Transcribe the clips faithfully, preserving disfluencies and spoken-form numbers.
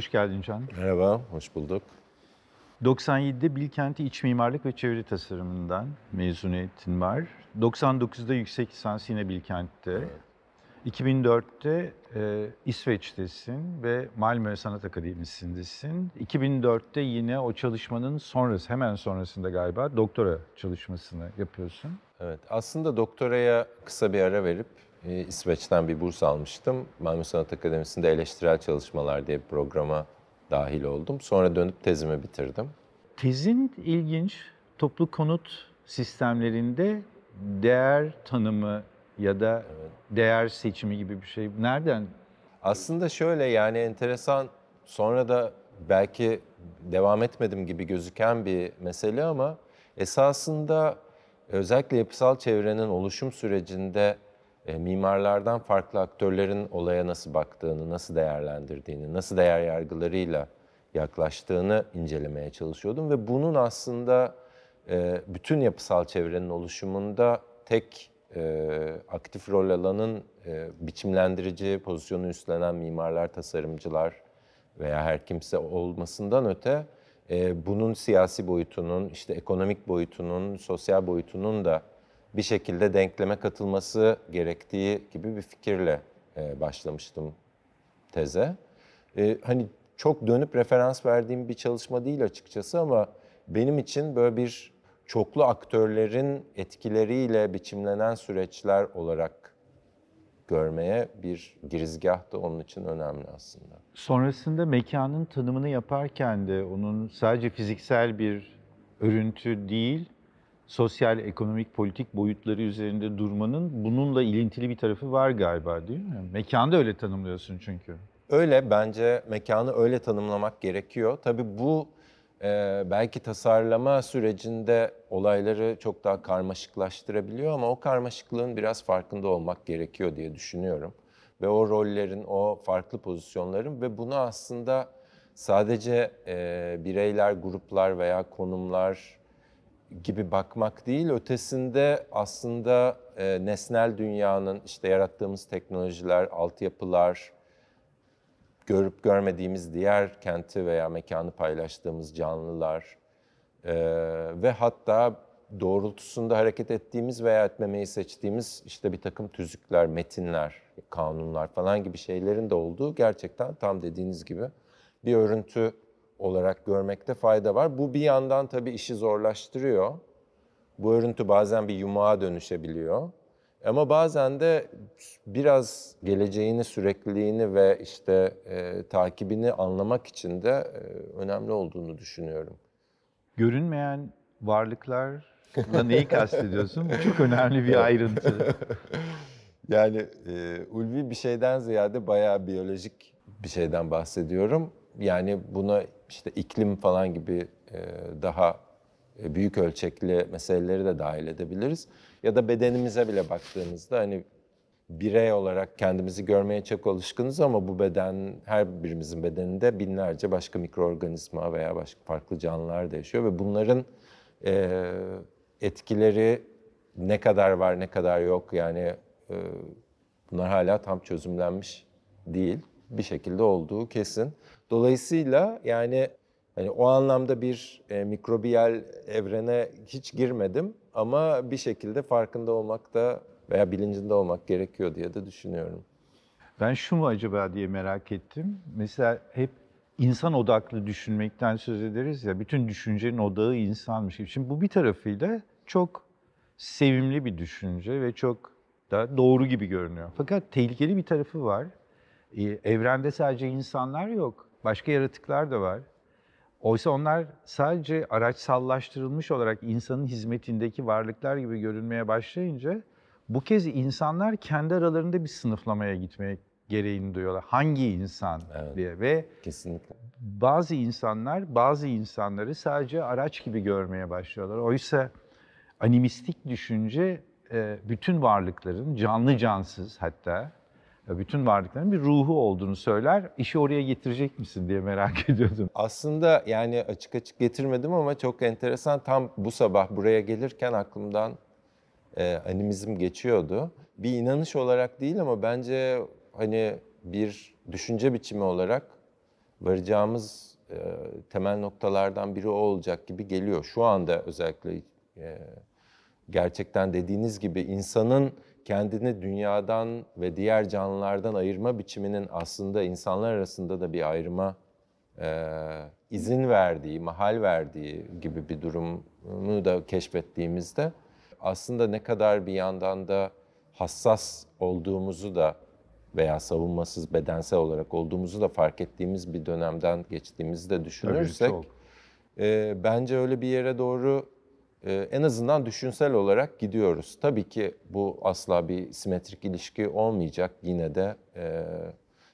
Hoş geldin Can. Merhaba, hoş bulduk. doksan yedide Bilkent'te İç Mimarlık ve Çevre Tasarımından mezuniyetin var. doksan dokuzda yüksek lisans yine Bilkent'te. Evet. iki bin dörtte e, İsveç'tesin ve Malmö Sanat Akademisi'ndesin. iki bin dörtte yine o çalışmanın sonrası, hemen sonrasında galiba doktora çalışmasını yapıyorsun. Evet, aslında doktoraya kısa bir ara verip e, İsveç'ten bir burs almıştım. Malmö Sanat Akademisi'nde eleştirel çalışmalar diye bir programa dahil oldum. Sonra dönüp tezimi bitirdim. Tezin ilginç, toplu konut sistemlerinde değer tanımı ya da evet, değer seçimi gibi bir şey. Nereden? Aslında şöyle, yani enteresan, sonra da belki devam etmedim gibi gözüken bir mesele ama esasında özellikle yapısal çevrenin oluşum sürecinde e, mimarlardan farklı aktörlerin olaya nasıl baktığını, nasıl değerlendirdiğini, nasıl değer yargılarıyla yaklaştığını incelemeye çalışıyordum ve bunun aslında e, bütün yapısal çevrenin oluşumunda tek E, aktif rol alanın e, biçimlendirici pozisyonu üstlenen mimarlar, tasarımcılar veya her kimse olmasından öte e, bunun siyasi boyutunun, işte ekonomik boyutunun, sosyal boyutunun da bir şekilde denkleme katılması gerektiği gibi bir fikirle e, başlamıştım teze. E, hani çok dönüp referans verdiğim bir çalışma değil açıkçası ama benim için böyle bir çoklu aktörlerin etkileriyle biçimlenen süreçler olarak görmeye bir girizgah da onun için önemli aslında. Sonrasında mekanın tanımını yaparken de onun sadece fiziksel bir örüntü değil, sosyal, ekonomik, politik boyutları üzerinde durmanın bununla ilintili bir tarafı var galiba, değil mi? Mekanı da öyle tanımlıyorsun çünkü. Öyle, bence mekanı öyle tanımlamak gerekiyor. Tabii bu Ee, belki tasarlama sürecinde olayları çok daha karmaşıklaştırabiliyor ama o karmaşıklığın biraz farkında olmak gerekiyor diye düşünüyorum. Ve o rollerin, o farklı pozisyonların ve bunu aslında sadece e, bireyler, gruplar veya konumlar gibi bakmak değil, ötesinde aslında e, nesnel dünyanın, işte yarattığımız teknolojiler, altyapılar, görüp görmediğimiz diğer kenti veya mekanı paylaştığımız canlılar ee, ve hatta doğrultusunda hareket ettiğimiz veya etmemeyi seçtiğimiz işte bir takım tüzükler, metinler, kanunlar falan gibi şeylerin de olduğu gerçekten tam dediğiniz gibi bir örüntü olarak görmekte fayda var. Bu bir yandan tabii işi zorlaştırıyor. Bu örüntü bazen bir yumağa dönüşebiliyor. Ama bazen de biraz geleceğini, sürekliliğini ve işte e, takibini anlamak için de e, önemli olduğunu düşünüyorum. Görünmeyen varlıklarla neyi kastediyorsun? Bu çok önemli bir ayrıntı. Yani e, ulvi bir şeyden ziyade bayağı biyolojik bir şeyden bahsediyorum. Yani buna işte iklim falan gibi e, daha büyük ölçekli meseleleri de dahil edebiliriz. Ya da bedenimize bile baktığımızda hani birey olarak kendimizi görmeye çok alışkınız ama bu beden, her birimizin bedeninde binlerce başka mikroorganizma veya başka farklı canlılar da yaşıyor ve bunların e, etkileri ne kadar var, ne kadar yok, yani e, bunlar hala tam çözümlenmiş değil. Bir şekilde olduğu kesin. Dolayısıyla yani Yani o anlamda bir e, mikrobiyal evrene hiç girmedim ama bir şekilde farkında olmak da veya bilincinde olmak gerekiyor diye de düşünüyorum. Ben şu mu acaba diye merak ettim. Mesela hep insan odaklı düşünmekten söz ederiz ya, bütün düşüncenin odağı insanmış gibi. Şimdi bu bir tarafıyla çok sevimli bir düşünce ve çok da doğru gibi görünüyor. Fakat tehlikeli bir tarafı var. Ee, evrende sadece insanlar yok, başka yaratıklar da var. Oysa onlar sadece araçsallaştırılmış olarak insanın hizmetindeki varlıklar gibi görünmeye başlayınca bu kez insanlar kendi aralarında bir sınıflamaya gitmeye gereğini duyuyorlar. Hangi insan evet, diye ve kesinlikle bazı insanlar bazı insanları sadece araç gibi görmeye başlıyorlar. Oysa animistik düşünce bütün varlıkların, canlı cansız hatta, bütün varlıkların bir ruhu olduğunu söyler. İşi oraya getirecek misin diye merak ediyordum. Aslında yani açık açık getirmedim ama çok enteresan. Tam bu sabah buraya gelirken aklımdan e, animizm geçiyordu. Bir inanış olarak değil ama bence hani bir düşünce biçimi olarak varacağımız e, temel noktalardan biri o olacak gibi geliyor. Şu anda özellikle e, gerçekten dediğiniz gibi insanın kendini dünyadan ve diğer canlılardan ayırma biçiminin aslında insanlar arasında da bir ayrıma e, izin verdiği, mahal verdiği gibi bir durumunu da keşfettiğimizde aslında ne kadar bir yandan da hassas olduğumuzu da veya savunmasız bedensel olarak olduğumuzu da fark ettiğimiz bir dönemden geçtiğimizi de düşünürsek e, bence öyle bir yere doğru e, en azından düşünsel olarak gidiyoruz. Tabii ki bu asla bir simetrik ilişki olmayacak. Yine de e,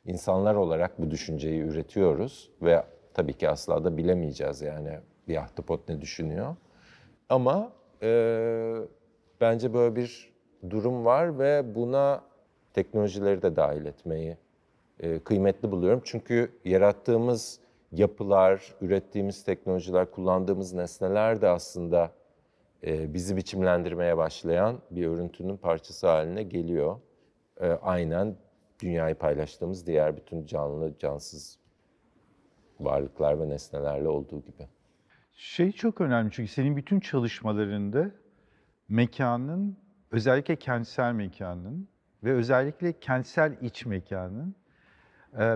insanlar olarak bu düşünceyi üretiyoruz ve tabii ki asla da bilemeyeceğiz yani bir ahtapot ne düşünüyor. Ama e, bence böyle bir durum var ve buna teknolojileri de dahil etmeyi e, kıymetli buluyorum. Çünkü yarattığımız yapılar, ürettiğimiz teknolojiler, kullandığımız nesneler de aslında e, bizi biçimlendirmeye başlayan bir örüntünün parçası haline geliyor. E, aynen dünyayı paylaştığımız diğer bütün canlı, cansız varlıklar ve nesnelerle olduğu gibi. Şey çok önemli çünkü senin bütün çalışmalarında mekanın, özellikle kentsel mekanın ve özellikle kentsel iç mekanın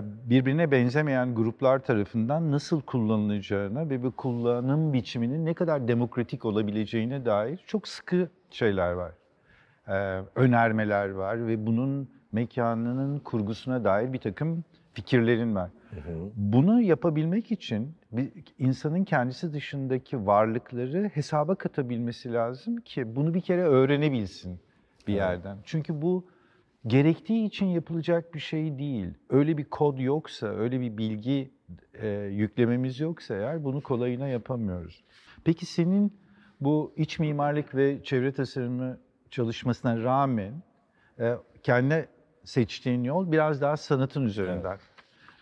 birbirine benzemeyen gruplar tarafından nasıl kullanılacağına ve bu kullanım biçiminin ne kadar demokratik olabileceğine dair çok sıkı şeyler var, önermeler var ve bunun mekanının kurgusuna dair bir takım fikirlerin var. Hı hı. Bunu yapabilmek için insanın kendisi dışındaki varlıkları hesaba katabilmesi lazım ki bunu bir kere öğrenebilsin bir yerden. Evet. Çünkü bu gerektiği için yapılacak bir şey değil. Öyle bir kod yoksa, öyle bir bilgi e, yüklememiz yoksa eğer bunu kolayına yapamıyoruz. Peki senin bu iç mimarlık ve çevre tasarımı çalışmasına rağmen e, kendine seçtiğin yol biraz daha sanatın üzerinden. Evet.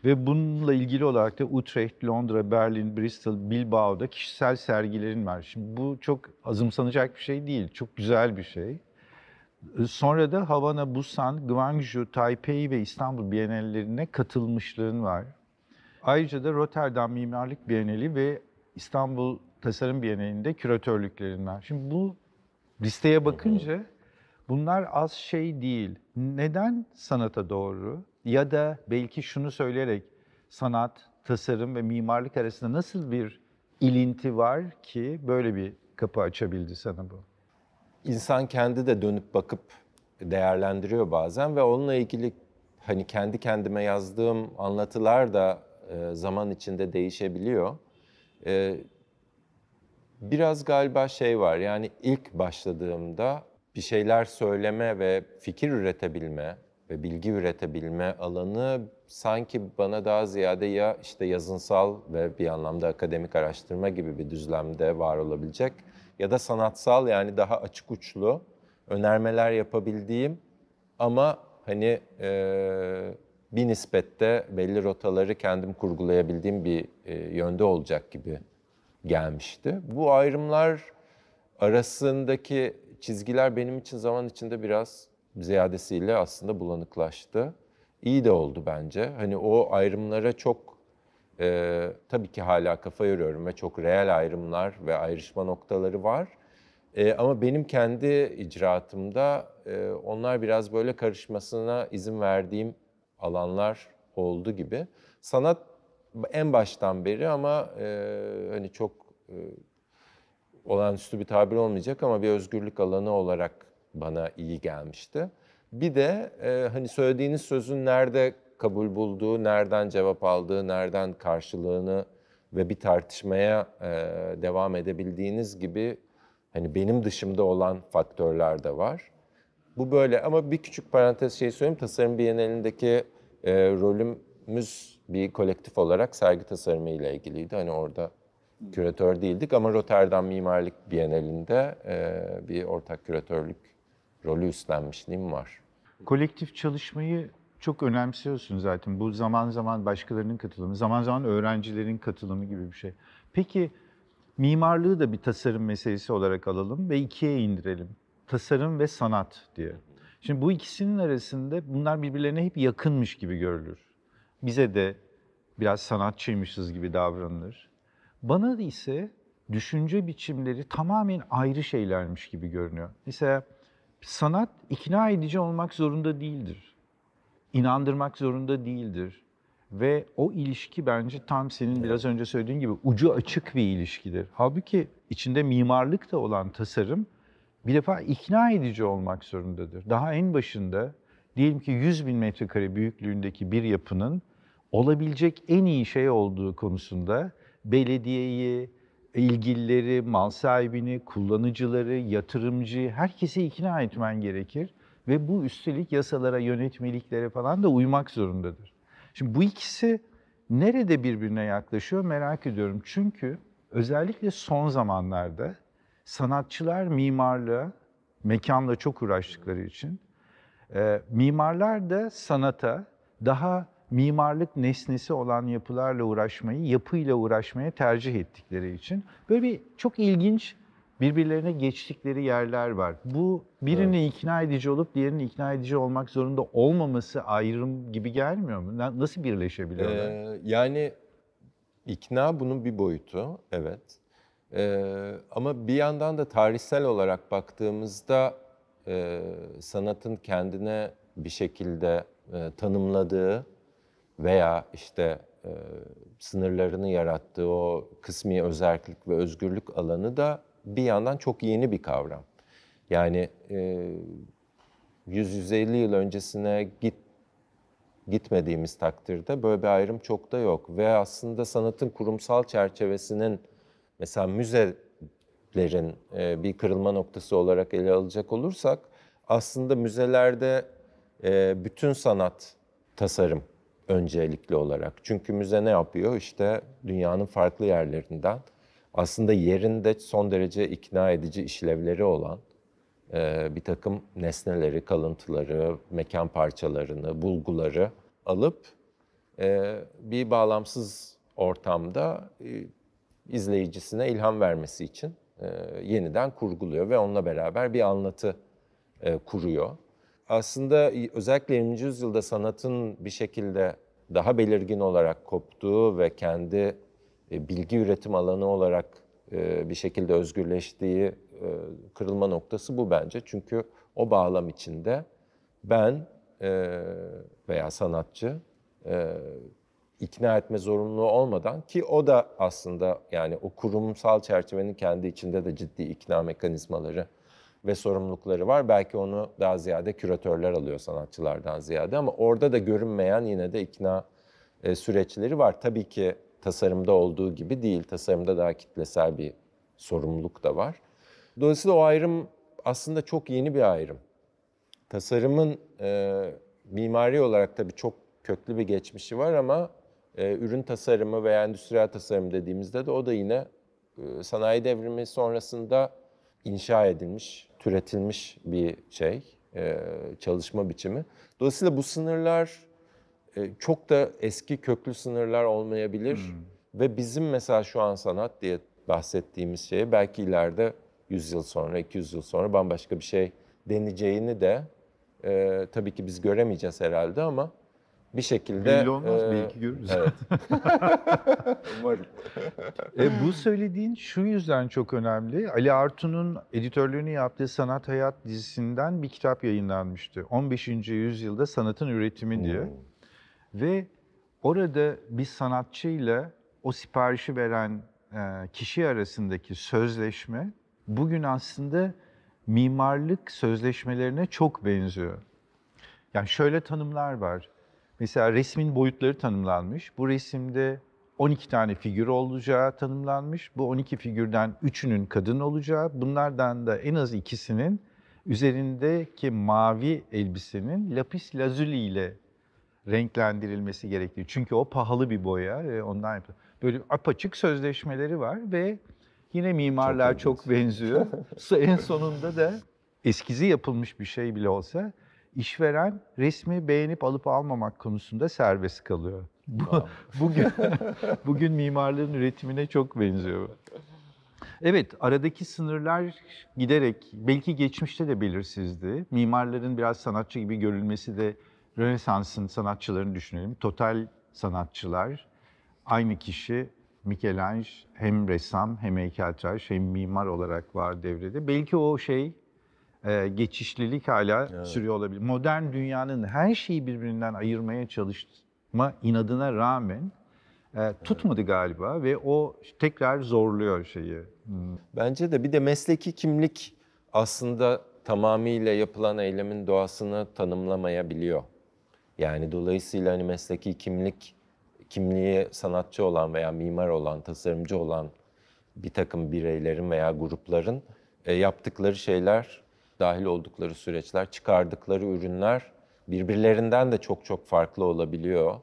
Ve bununla ilgili olarak da Utrecht, Londra, Berlin, Bristol, Bilbao'da kişisel sergilerin var. Şimdi bu çok azımsanacak bir şey değil, çok güzel bir şey. Sonra da Havana, Busan, Guangzhou, Taipei ve İstanbul Bienallerine katılmışlığın var. Ayrıca da Rotterdam Mimarlık Bienali ve İstanbul Tasarım Bienali'nde küratörlüklerin var. Şimdi bu listeye bakınca bunlar az şey değil. Neden sanata doğru ya da belki şunu söyleyerek sanat, tasarım ve mimarlık arasında nasıl bir ilinti var ki böyle bir kapı açabildi sana bu? İnsan kendi de dönüp bakıp değerlendiriyor bazen ve onunla ilgili hani kendi kendime yazdığım anlatılar da zaman içinde değişebiliyor. Biraz galiba şey var yani ilk başladığımda bir şeyler söyleme ve fikir üretebilme ve bilgi üretebilme alanı sanki bana daha ziyade ya işte yazınsal ve bir anlamda akademik araştırma gibi bir düzlemde var olabilecek ya da sanatsal yani daha açık uçlu önermeler yapabildiğim ama hani e, bir nispette belli rotaları kendim kurgulayabildiğim bir e, yönde olacak gibi gelmişti. Bu ayrımlar arasındaki çizgiler benim için zaman içinde biraz ziyadesiyle aslında bulanıklaştı. İyi de oldu bence. Hani o ayrımlara çok e, tabii ki hala kafa yoruyorum ve çok reel ayrımlar ve ayrışma noktaları var. E, ama benim kendi icraatımda e, onlar biraz böyle karışmasına izin verdiğim alanlar oldu gibi. Sanat en baştan beri ama e, hani çok e, olağanüstü bir tabir olmayacak ama bir özgürlük alanı olarak bana iyi gelmişti. Bir de e, hani söylediğiniz sözün nerede kabul bulduğu, nereden cevap aldığı, nereden karşılığını ve bir tartışmaya e, devam edebildiğiniz gibi hani benim dışımda olan faktörler de var. Bu böyle ama bir küçük parantez şey söyleyeyim. Tasarım Bienalindeki e, rolümüz bir kolektif olarak sergi tasarımı ile ilgiliydi. Hani orada küratör değildik ama Rotterdam Mimarlık Bienalinde e, bir ortak küratörlük rolü üstlenmişliğim var. Kolektif çalışmayı çok önemsiyorsun zaten. Bu zaman zaman başkalarının katılımı, zaman zaman öğrencilerin katılımı gibi bir şey. Peki mimarlığı da bir tasarım meselesi olarak alalım ve ikiye indirelim. Tasarım ve sanat diye. Şimdi bu ikisinin arasında bunlar birbirlerine hep yakınmış gibi görülür. Bize de biraz sanatçıymışız gibi davranılır. Bana ise düşünce biçimleri tamamen ayrı şeylermiş gibi görünüyor. Mesela sanat ikna edici olmak zorunda değildir. İnandırmak zorunda değildir. Ve o ilişki bence tam senin biraz önce söylediğin gibi ucu açık bir ilişkidir. Halbuki içinde mimarlık da olan tasarım bir defa ikna edici olmak zorundadır. Daha en başında diyelim ki yüz bin metrekare büyüklüğündeki bir yapının olabilecek en iyi şey olduğu konusunda belediyeyi, ilgilileri, mal sahibini, kullanıcıları, yatırımcı, herkesi ikna etmen gerekir. Ve bu üstelik yasalara, yönetmeliklere falan da uymak zorundadır. Şimdi bu ikisi nerede birbirine yaklaşıyor merak ediyorum. Çünkü özellikle son zamanlarda sanatçılar mimarlığa, mekanla çok uğraştıkları için, e, mimarlar da sanata daha mimarlık nesnesi olan yapılarla uğraşmayı, yapıyla uğraşmaya tercih ettikleri için böyle bir çok ilginç birbirlerine geçtikleri yerler var. Bu birini evet. ikna edici olup diğerinin ikna edici olmak zorunda olmaması ayrım gibi gelmiyor mu? Nasıl birleşebiliyorlar? Ee, yani ikna bunun bir boyutu, evet. Ee, ama bir yandan da tarihsel olarak baktığımızda e, sanatın kendine bir şekilde e, tanımladığı veya işte e, sınırlarını yarattığı o kısmi özerklik ve özgürlük alanı da bir yandan çok yeni bir kavram. Yani yüz yüz elli yıl öncesine git, gitmediğimiz takdirde böyle bir ayrım çok da yok. Ve aslında sanatın kurumsal çerçevesinin, mesela müzelerin bir kırılma noktası olarak ele alacak olursak, aslında müzelerde bütün sanat tasarım öncelikli olarak. Çünkü müze ne yapıyor? İşte dünyanın farklı yerlerinden, aslında yerinde son derece ikna edici işlevleri olan e, bir takım nesneleri, kalıntıları, mekan parçalarını, bulguları alıp e, bir bağlamsız ortamda e, izleyicisine ilham vermesi için e, yeniden kurguluyor ve onunla beraber bir anlatı e, kuruyor. Aslında özellikle yirminci yüzyılda sanatın bir şekilde daha belirgin olarak koptuğu ve kendi bilgi üretim alanı olarak bir şekilde özgürleştiği kırılma noktası bu bence. Çünkü o bağlam içinde ben veya sanatçı ikna etme zorunluluğu olmadan, ki o da aslında yani o kurumsal çerçevenin kendi içinde de ciddi ikna mekanizmaları ve sorumlulukları var. Belki onu daha ziyade küratörler alıyor sanatçılardan ziyade, ama orada da görünmeyen yine de ikna süreçleri var. Tabii ki tasarımda olduğu gibi değil. Tasarımda daha kitlesel bir sorumluluk da var. Dolayısıyla o ayrım aslında çok yeni bir ayrım. Tasarımın e, mimari olarak tabii çok köklü bir geçmişi var, ama e, ürün tasarımı veya endüstriyel tasarım dediğimizde de o da yine e, sanayi devrimi sonrasında inşa edilmiş, türetilmiş bir şey, e, çalışma biçimi. Dolayısıyla bu sınırlar çok da eski köklü sınırlar olmayabilir. Hmm. Ve bizim mesela şu an sanat diye bahsettiğimiz şeye belki ileride yüz yıl sonra, iki yüz yıl sonra bambaşka bir şey deneyeceğini de e, tabii ki biz göremeyeceğiz herhalde, ama bir şekilde... Belli olmaz, e, belki görürüz. Evet. Umarım. e, bu söylediğin şu yüzden çok önemli. Ali Artun'un editörlüğünü yaptığı Sanat Hayat dizisinden bir kitap yayınlanmıştı. on beşinci yüzyılda sanatın üretimi diye. Hmm. Ve orada bir sanatçıyla o siparişi veren kişi arasındaki sözleşme bugün aslında mimarlık sözleşmelerine çok benziyor. Yani şöyle tanımlar var. Mesela resmin boyutları tanımlanmış. Bu resimde on iki tane figür olacağı tanımlanmış. Bu on iki figürden üçünün kadın olacağı, bunlardan da en az ikisinin üzerindeki mavi elbisenin lapis lazuli ile renklendirilmesi gerektiği. Çünkü o pahalı bir boya ve ondan yapıyor. Böyle apaçık sözleşmeleri var ve yine mimarlığa çok, çok benziyor. En sonunda da eskizi yapılmış bir şey bile olsa işveren resmi beğenip alıp almamak konusunda serbest kalıyor. Tamam. bugün bugün mimarlığın üretimine çok benziyor. Evet, aradaki sınırlar giderek, belki geçmişte de belirsizdi. Mimarların biraz sanatçı gibi görülmesi de Rönesans'ın sanatçılarını düşünelim. Total sanatçılar, aynı kişi Michelangelo hem ressam hem heykeltıraş hem mimar olarak var devrede. Belki o şey e, geçişlilik hala evet. sürüyor olabilir. Modern dünyanın her şeyi birbirinden ayırmaya çalışma inadına rağmen e, tutmadı evet. galiba ve o tekrar zorluyor şeyi. Hmm. Bence de bir de mesleki kimlik aslında tamamıyla yapılan eylemin doğasını tanımlamayabiliyor. Yani dolayısıyla hani mesleki kimlik, kimliği sanatçı olan veya mimar olan, tasarımcı olan bir takım bireylerin veya grupların yaptıkları şeyler, dahil oldukları süreçler, çıkardıkları ürünler birbirlerinden de çok çok farklı olabiliyor.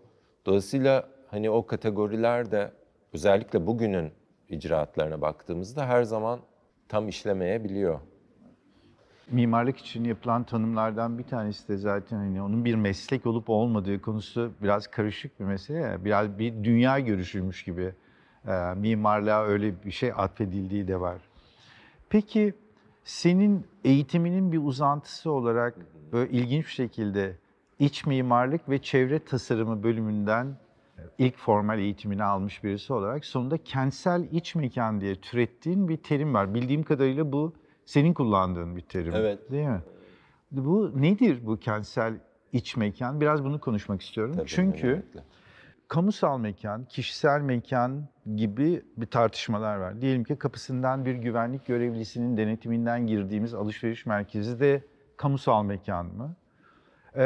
Dolayısıyla hani o kategoriler de özellikle bugünün icraatlarına baktığımızda her zaman tam işlemeyebiliyor. Mimarlık için yapılan tanımlardan bir tanesi de zaten hani onun bir meslek olup olmadığı konusu biraz karışık bir mesele. Biraz bir dünya görüşüymüş gibi e, mimarlığa öyle bir şey atfedildiği de var. Peki senin eğitiminin bir uzantısı olarak böyle ilginç bir şekilde iç mimarlık ve çevre tasarımı bölümünden ilk formal eğitimini almış birisi olarak sonunda kentsel iç mekan diye türettiğin bir terim var. Bildiğim kadarıyla bu senin kullandığın bir terim, evet. değil mi? Bu nedir bu kentsel iç mekan? Biraz bunu konuşmak istiyorum. Tabii, çünkü özellikle kamusal mekan, kişisel mekan gibi bir tartışmalar var. Diyelim ki kapısından bir güvenlik görevlisinin denetiminden girdiğimiz alışveriş merkezi de kamusal mekan mı?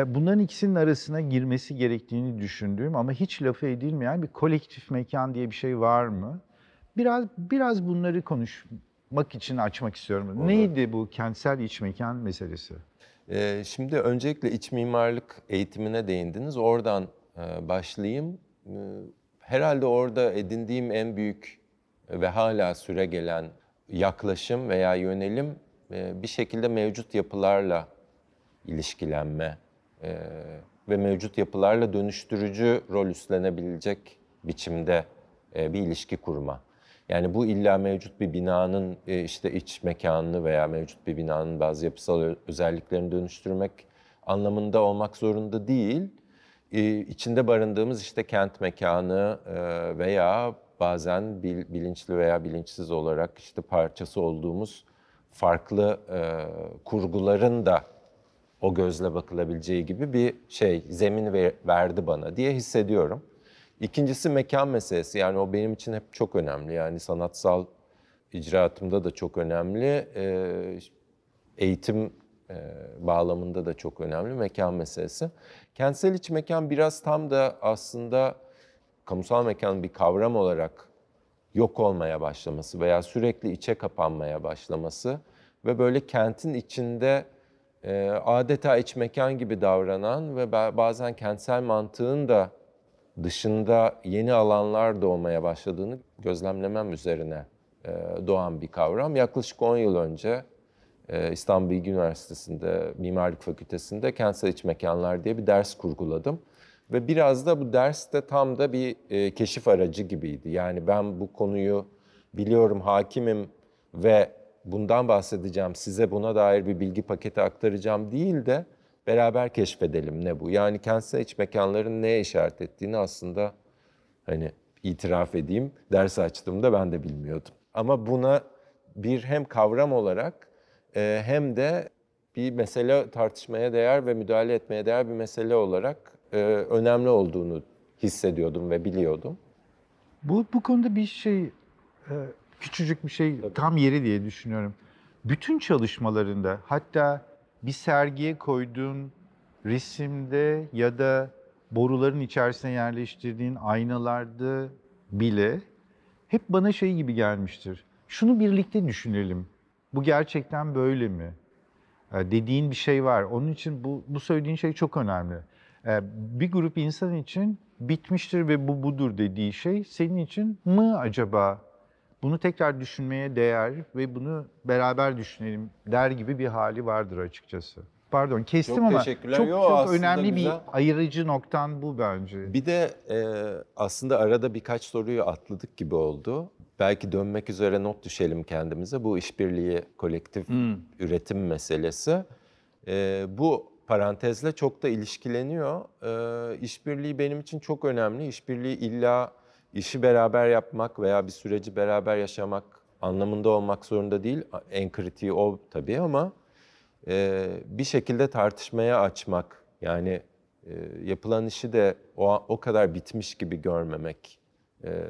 Bunların ikisinin arasına girmesi gerektiğini düşündüğüm ama hiç lafı edilmeyen bir kolektif mekan diye bir şey var mı? Biraz biraz bunları konuş. Mak için açmak istiyorum. Olur. Neydi bu kentsel iç mekan meselesi? Ee, şimdi öncelikle iç mimarlık eğitimine değindiniz. Oradan e, başlayayım. E, herhalde orada edindiğim en büyük ve hala süre gelen yaklaşım veya yönelim e, bir şekilde mevcut yapılarla ilişkilenme e, ve mevcut yapılarla dönüştürücü rol üstlenebilecek biçimde e, bir ilişki kurma. Yani bu illa mevcut bir binanın işte iç mekanını veya mevcut bir binanın bazı yapısal özelliklerini dönüştürmek anlamında olmak zorunda değil. İçinde barındığımız işte kent mekanı veya bazen bilinçli veya bilinçsiz olarak işte parçası olduğumuz farklı kurguların da o gözle bakılabileceği gibi bir şey, zemin verdi bana diye hissediyorum. İkincisi mekan meselesi. Yani o benim için hep çok önemli. Yani sanatsal icraatımda da çok önemli. Eğitim bağlamında da çok önemli mekan meselesi. Kentsel iç mekan biraz tam da aslında kamusal mekanın bir kavram olarak yok olmaya başlaması veya sürekli içe kapanmaya başlaması ve böyle kentin içinde adeta iç mekan gibi davranan ve bazen kentsel mantığın da dışında yeni alanlar doğmaya başladığını gözlemlemem üzerine doğan bir kavram. Yaklaşık on yıl önce İstanbul Bilgi Üniversitesi'nde Mimarlık Fakültesi'nde kentsel iç mekanlar diye bir ders kurguladım. Ve biraz da bu ders de tam da bir keşif aracı gibiydi. Yani ben bu konuyu biliyorum, hakimim ve bundan bahsedeceğim, size buna dair bir bilgi paketi aktaracağım değil de beraber keşfedelim ne bu. Yani kentsel iç mekanların neye işaret ettiğini aslında hani itiraf edeyim, ders açtığımda ben de bilmiyordum. Ama buna bir hem kavram olarak hem de bir mesele tartışmaya değer ve müdahale etmeye değer bir mesele olarak önemli olduğunu hissediyordum ve biliyordum. Bu, bu konuda bir şey, küçücük bir şey Tabii. tam yeri diye düşünüyorum. Bütün çalışmalarında hatta bir sergiye koyduğun resimde ya da boruların içerisine yerleştirdiğin aynalarda bile hep bana şey gibi gelmiştir. Şunu birlikte düşünelim. Bu gerçekten böyle mi? Dediğin bir şey var. Onun için bu, bu söylediğin şey çok önemli. Bir grup insan için bitmiştir ve bu budur dediği şey senin için mı acaba? Bunu tekrar düşünmeye değer ve bunu beraber düşünelim der gibi bir hali vardır açıkçası. Pardon kestim çok ama teşekkürler. çok, Yo, çok önemli güzel. bir ayırıcı noktan bu bence. Bir de e, aslında arada birkaç soruyu atladık gibi oldu. Belki dönmek üzere not düşelim kendimize. Bu işbirliği, kolektif hmm. üretim meselesi. E, bu parantezle çok da ilişkileniyor. E, işbirliği benim için çok önemli. İşbirliği illa işi beraber yapmak veya bir süreci beraber yaşamak anlamında olmak zorunda değil. En kritiği o tabii ama e, bir şekilde tartışmaya açmak. Yani e, yapılan işi de o, o kadar bitmiş gibi görmemek e,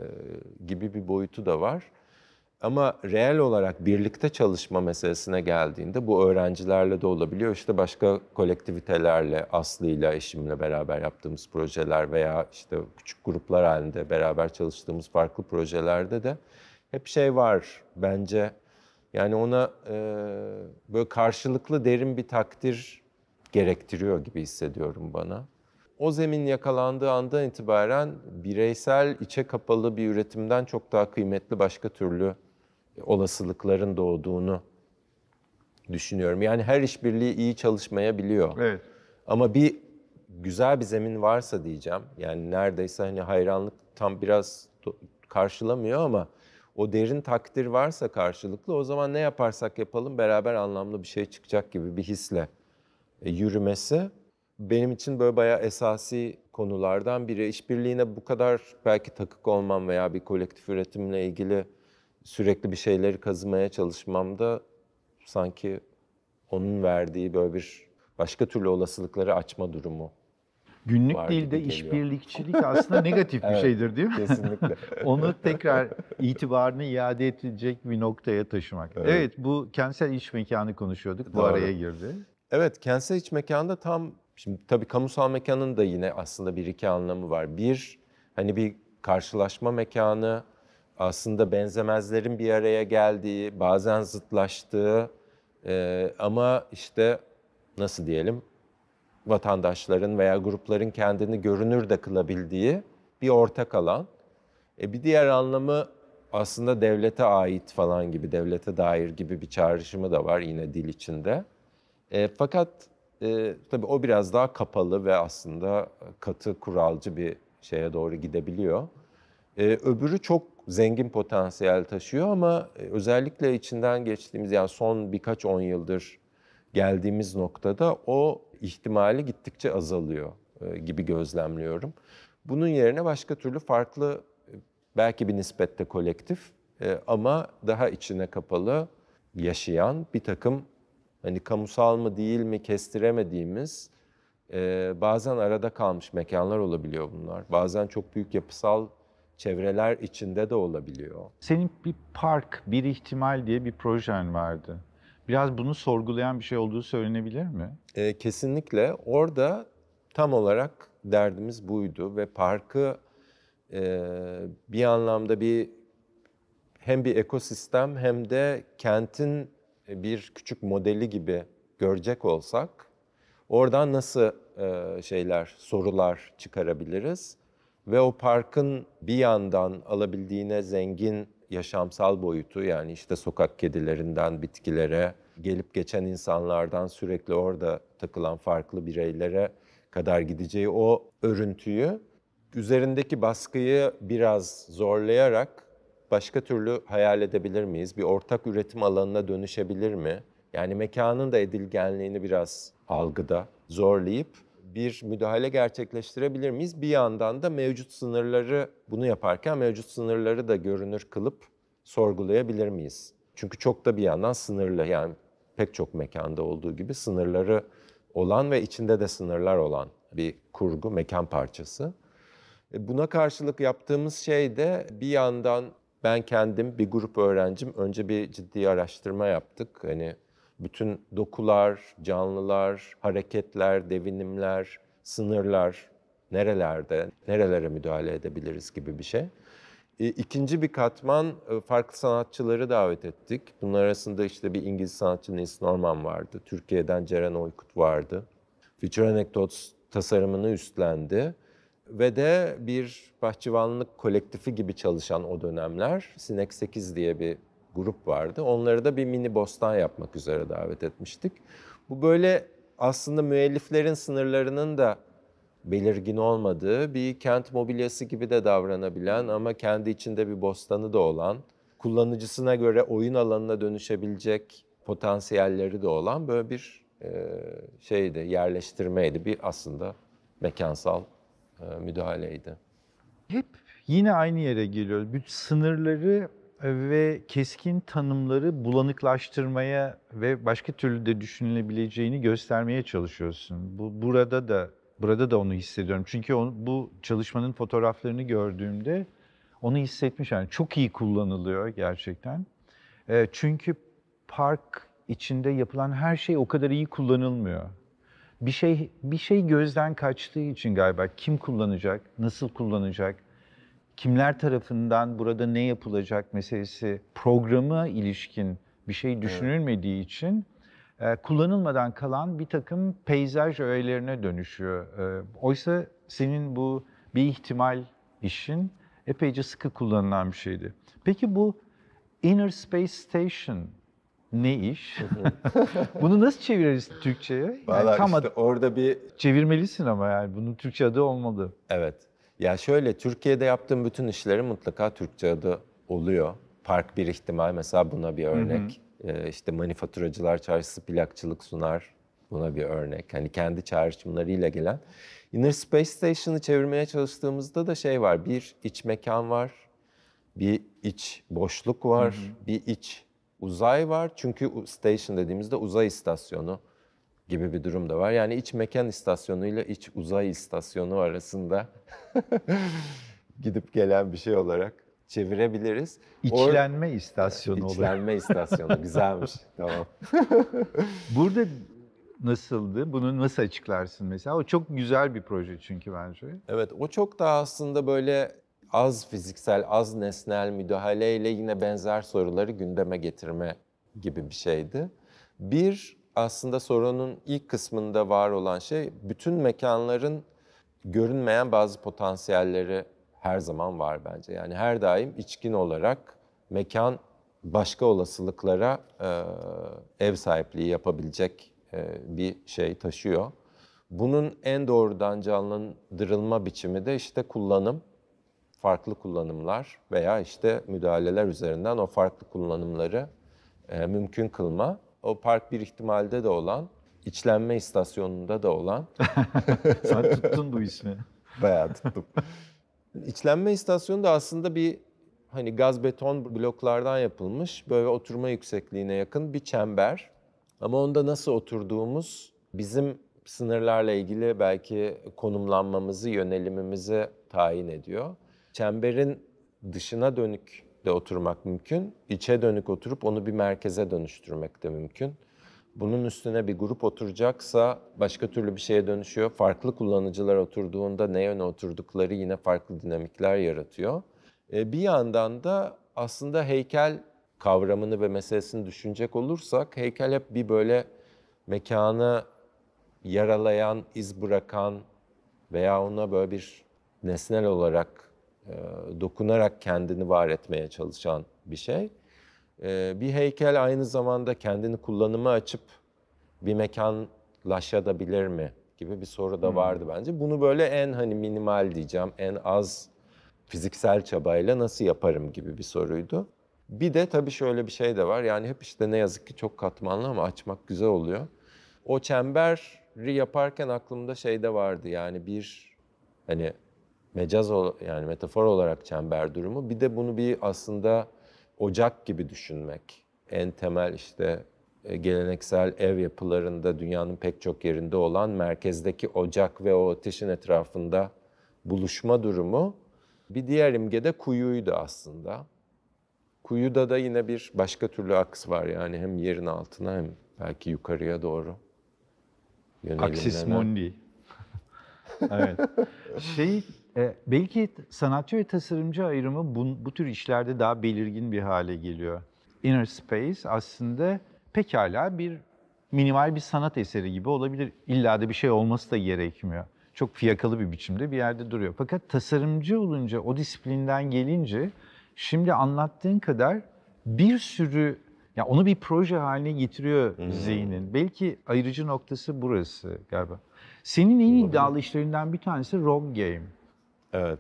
gibi bir boyutu da var. Ama reel olarak birlikte çalışma meselesine geldiğinde bu öğrencilerle de olabiliyor. İşte başka kolektivitelerle, Aslı'yla, eşimle beraber yaptığımız projeler veya işte küçük gruplar halinde beraber çalıştığımız farklı projelerde de hep şey var bence. Yani ona e, böyle karşılıklı derin bir takdir gerektiriyor gibi hissediyorum bana. O zemin yakalandığı andan itibaren bireysel, içe kapalı bir üretimden çok daha kıymetli başka türlü olasılıkların doğduğunu düşünüyorum. Yani her işbirliği iyi çalışmayabiliyor. Evet. Ama bir güzel bir zemin varsa diyeceğim. Yani neredeyse hani hayranlık tam biraz karşılamıyor ama o derin takdir varsa karşılıklı, o zaman ne yaparsak yapalım beraber anlamlı bir şey çıkacak gibi bir hisle yürümesi benim için böyle bayağı esasi konulardan biri. İşbirliğine bu kadar belki takık olmam veya bir kolektif üretimle ilgili sürekli bir şeyleri kazımaya çalışmam da sanki onun verdiği böyle bir başka türlü olasılıkları açma durumu. Günlük değil de işbirlikçilik aslında negatif evet, bir şeydir değil mi? Kesinlikle. Onu tekrar itibarını iade edilecek bir noktaya taşımak. Evet, evet, bu kentsel iç mekanı konuşuyorduk. Doğru. Bu araya girdi. Evet, kentsel iç mekanda tam, şimdi tabii kamusal mekanın da yine aslında bir iki anlamı var. Bir, hani bir karşılaşma mekanı, aslında benzemezlerin bir araya geldiği, bazen zıtlaştığı e, ama işte nasıl diyelim, vatandaşların veya grupların kendini görünür de kılabildiği bir ortak alan. E, bir diğer anlamı aslında devlete ait falan gibi, devlete dair gibi bir çağrışımı da var yine dil içinde. E, fakat e, tabii o biraz daha kapalı ve aslında katı, kuralcı bir şeye doğru gidebiliyor. E, öbürü çok zengin potansiyel taşıyor ama e, özellikle içinden geçtiğimiz, yani son birkaç on yıldır geldiğimiz noktada o ihtimali gittikçe azalıyor e, gibi gözlemliyorum. Bunun yerine başka türlü farklı, belki bir nispette kolektif e, ama daha içine kapalı yaşayan bir takım, hani kamusal mı değil mi kestiremediğimiz, e, bazen arada kalmış mekanlar olabiliyor bunlar. Bazen çok büyük yapısal çevreler içinde de olabiliyor. Senin bir park, bir ihtimal diye bir projen vardı. Biraz bunu sorgulayan bir şey olduğu söylenebilir mi? E, kesinlikle. Orada tam olarak derdimiz buydu ve parkı e, bir anlamda bir hem bir ekosistem hem de kentin bir küçük modeli gibi görecek olsak, oradan nasıl şeyler, sorular çıkarabiliriz? Ve o parkın bir yandan alabildiğine zengin yaşamsal boyutu, yani işte sokak kedilerinden bitkilere, gelip geçen insanlardan sürekli orada takılan farklı bireylere kadar gideceği o örüntüyü, üzerindeki baskıyı biraz zorlayarak başka türlü hayal edebilir miyiz? Bir ortak üretim alanına dönüşebilir mi? Yani mekanın da edilgenliğini biraz algıda zorlayıp bir müdahale gerçekleştirebilir miyiz? Bir yandan da mevcut sınırları, bunu yaparken mevcut sınırları da görünür kılıp sorgulayabilir miyiz? Çünkü çok da bir yandan sınırlı, yani pek çok mekanda olduğu gibi sınırları olan ve içinde de sınırlar olan bir kurgu, mekan parçası. Buna karşılık yaptığımız şey de bir yandan, ben kendim, bir grup öğrencim önce bir ciddi araştırma yaptık. Hani bütün dokular, canlılar, hareketler, devinimler, sınırlar nerelerde, nerelere müdahale edebiliriz gibi bir şey. İkinci bir katman, farklı sanatçıları davet ettik. Bunun arasında işte bir İngiliz sanatçı Nils Norman vardı. Türkiye'den Ceren Oykut vardı. Future Anecdotes tasarımını üstlendi. Ve de bir bahçıvanlık kolektifi gibi çalışan o dönemler, Sinek sekiz diye bir grup vardı. Onları da bir mini bostan yapmak üzere davet etmiştik. Bu böyle aslında müelliflerin sınırlarının da belirgin olmadığı, bir kent mobilyası gibi de davranabilen ama kendi içinde bir bostanı da olan, kullanıcısına göre oyun alanına dönüşebilecek potansiyelleri de olan böyle bir şeydi, yerleştirmeydi, bir aslında mekansal müdahaleydi. Hep Yine aynı yere geliyoruz. Bütün sınırları ve keskin tanımları bulanıklaştırmaya ve başka türlü de düşünülebileceğini göstermeye çalışıyorsun. Bu burada da burada da onu hissediyorum. Çünkü onu, bu çalışmanın fotoğraflarını gördüğümde onu hissetmiş, yani çok iyi kullanılıyor gerçekten. E, çünkü park içinde yapılan her şey o kadar iyi kullanılmıyor. Bir şey bir şey gözden kaçtığı için galiba, kim kullanacak, nasıl kullanacak, kimler tarafından burada ne yapılacak meselesi, programa ilişkin bir şey düşünülmediği evet. için e, kullanılmadan kalan bir takım peyzaj öğelerine dönüşüyor. E, oysa senin bu bir ihtimal işin epeyce sıkı kullanılan bir şeydi. Peki bu Inner Space Station ne iş? Bunu nasıl çeviririz Türkçe'ye? Yani tam işte orada bir... Çevirmelisin ama yani bunun Türkçe adı olmadı. Evet. Ya şöyle, Türkiye'de yaptığım bütün işlerin mutlaka Türkçe adı oluyor. Park bir ihtimal mesela, buna bir örnek. Hı hı. Ee, işte Manifaturacılar Çarşısı plakçılık sunar, buna bir örnek. Hani kendi çağrışımlarıyla gelen. Inner Space Station'ı çevirmeye çalıştığımızda da şey var, bir iç mekan var, bir iç boşluk var, hı hı. bir iç uzay var. Çünkü station dediğimizde uzay istasyonu gibi bir durum da var. Yani iç mekan istasyonuyla iç uzay istasyonu arasında gidip gelen bir şey olarak çevirebiliriz. İçlenme Or istasyonu olarak. İçlenme istasyonu, güzelmiş. Tamam. Burada nasıldı? Bunu nasıl açıklarsın mesela? O çok güzel bir proje çünkü bence. Evet, o çok daha aslında böyle az fiziksel, az nesnel müdahaleyle yine benzer soruları gündeme getirme gibi bir şeydi. Bir, aslında sorunun ilk kısmında var olan şey, bütün mekanların görünmeyen bazı potansiyelleri her zaman var bence. Yani her daim içkin olarak mekan başka olasılıklara e, ev sahipliği yapabilecek e, bir şey taşıyor. Bunun en doğrudan canlandırılma biçimi de işte kullanım, farklı kullanımlar veya işte müdahaleler üzerinden o farklı kullanımları e, mümkün kılma. O park bir ihtimalde de olan, içlenme istasyonunda da olan. Sen tuttun bu ismi. Bayağı tuttum. İçlenme istasyonu da aslında bir hani gaz beton bloklardan yapılmış, böyle oturma yüksekliğine yakın bir çember. Ama onda nasıl oturduğumuz bizim sınırlarla ilgili belki konumlanmamızı, yönelimimizi tayin ediyor. Çemberin dışına dönük de oturmak mümkün. İçe dönük oturup onu bir merkeze dönüştürmek de mümkün. Bunun üstüne bir grup oturacaksa başka türlü bir şeye dönüşüyor. Farklı kullanıcılar oturduğunda ne yöne oturdukları yine farklı dinamikler yaratıyor. Bir yandan da aslında heykel kavramını ve meselesini düşünecek olursak, heykel hep bir böyle mekanı yaralayan, iz bırakan veya ona böyle bir nesnel olarak dokunarak kendini var etmeye çalışan bir şey. Bir heykel aynı zamanda kendini kullanıma açıp bir mekanlaşabilir mi gibi bir soru da vardı hmm. bence. Bunu böyle en hani minimal diyeceğim, en az fiziksel çabayla nasıl yaparım gibi bir soruydu. Bir de tabii şöyle bir şey de var. Yani hep işte ne yazık ki çok katmanlı ama açmak güzel oluyor. O çemberi yaparken aklımda şey de vardı, yani bir hani mecaz, yani metafor olarak çember durumu. Bir de bunu bir aslında ocak gibi düşünmek. En temel işte geleneksel ev yapılarında dünyanın pek çok yerinde olan merkezdeki ocak ve o ateşin etrafında buluşma durumu. Bir diğer imge de kuyuydu aslında. Kuyuda da yine bir başka türlü aks var, yani hem yerin altına hem belki yukarıya doğru yönelimlenen. Aksis mundi. Evet. Şey, e, belki sanatçı ve tasarımcı ayrımı bu, bu tür işlerde daha belirgin bir hale geliyor. Inner space aslında pekala bir minimal bir sanat eseri gibi olabilir. İlla da bir şey olması da gerekmiyor. Çok fiyakalı bir biçimde bir yerde duruyor. Fakat tasarımcı olunca, o disiplinden gelince, şimdi anlattığın kadar bir sürü, yani onu bir proje haline getiriyor hmm. zihnin. Belki ayırıcı noktası burası galiba. Senin en iddialı işlerinden bir tanesi Rob Game. Evet.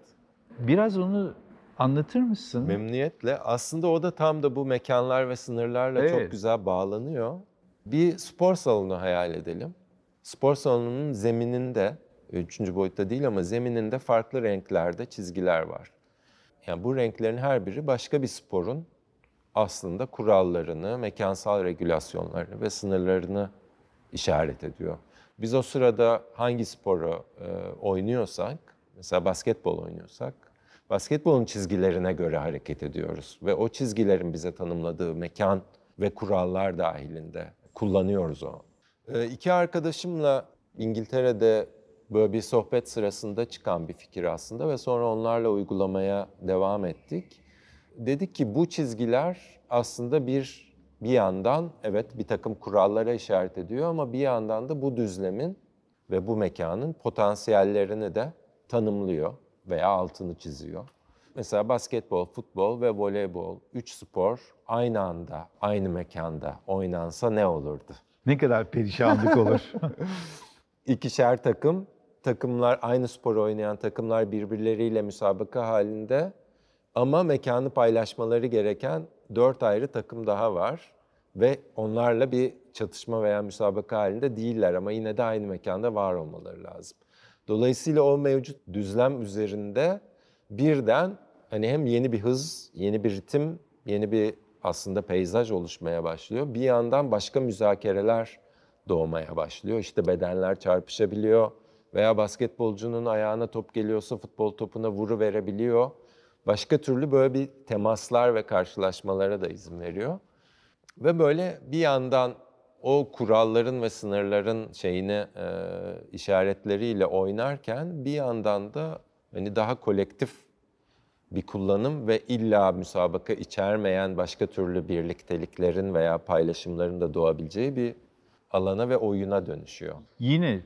Biraz onu anlatır mısın? Memnuniyetle. Aslında o da tam da bu mekanlar ve sınırlarla evet. çok güzel bağlanıyor. Bir spor salonu hayal edelim. Spor salonunun zemininde, üçüncü boyutta değil ama zemininde farklı renklerde çizgiler var. Yani bu renklerin her biri başka bir sporun aslında kurallarını, mekansal regülasyonlarını ve sınırlarını işaret ediyor. Biz o sırada hangi sporu e, oynuyorsak, mesela basketbol oynuyorsak, basketbolun çizgilerine göre hareket ediyoruz. Ve o çizgilerin bize tanımladığı mekan ve kurallar dahilinde kullanıyoruz o. E, iki arkadaşımla İngiltere'de böyle bir sohbet sırasında çıkan bir fikir aslında ve sonra onlarla uygulamaya devam ettik. Dedik ki bu çizgiler aslında bir bir yandan evet bir takım kurallara işaret ediyor ama bir yandan da bu düzlemin ve bu mekanın potansiyellerini de tanımlıyor veya altını çiziyor. Mesela basketbol, futbol ve voleybol, üç spor aynı anda, aynı mekanda oynansa ne olurdu? Ne kadar perişanlık olur. İkişer takım, takımlar aynı sporu oynayan takımlar birbirleriyle müsabaka halinde ama mekanı paylaşmaları gereken dört ayrı takım daha var ve onlarla bir çatışma veya müsabaka halinde değiller ama yine de aynı mekanda var olmaları lazım. Dolayısıyla o mevcut düzlem üzerinde birden hani hem yeni bir hız, yeni bir ritim, yeni bir aslında peyzaj oluşmaya başlıyor. Bir yandan başka müzakereler doğmaya başlıyor. İşte bedenler çarpışabiliyor veya basketbolcunun ayağına top geliyorsa futbol topuna vuru verebiliyor. Başka türlü böyle bir temaslar ve karşılaşmalara da izin veriyor. Ve böyle bir yandan o kuralların ve sınırların şeyini e, işaretleriyle oynarken bir yandan da hani daha kolektif bir kullanım ve illa müsabaka içermeyen başka türlü birlikteliklerin veya paylaşımların da doğabileceği bir alana ve oyuna dönüşüyor. Yine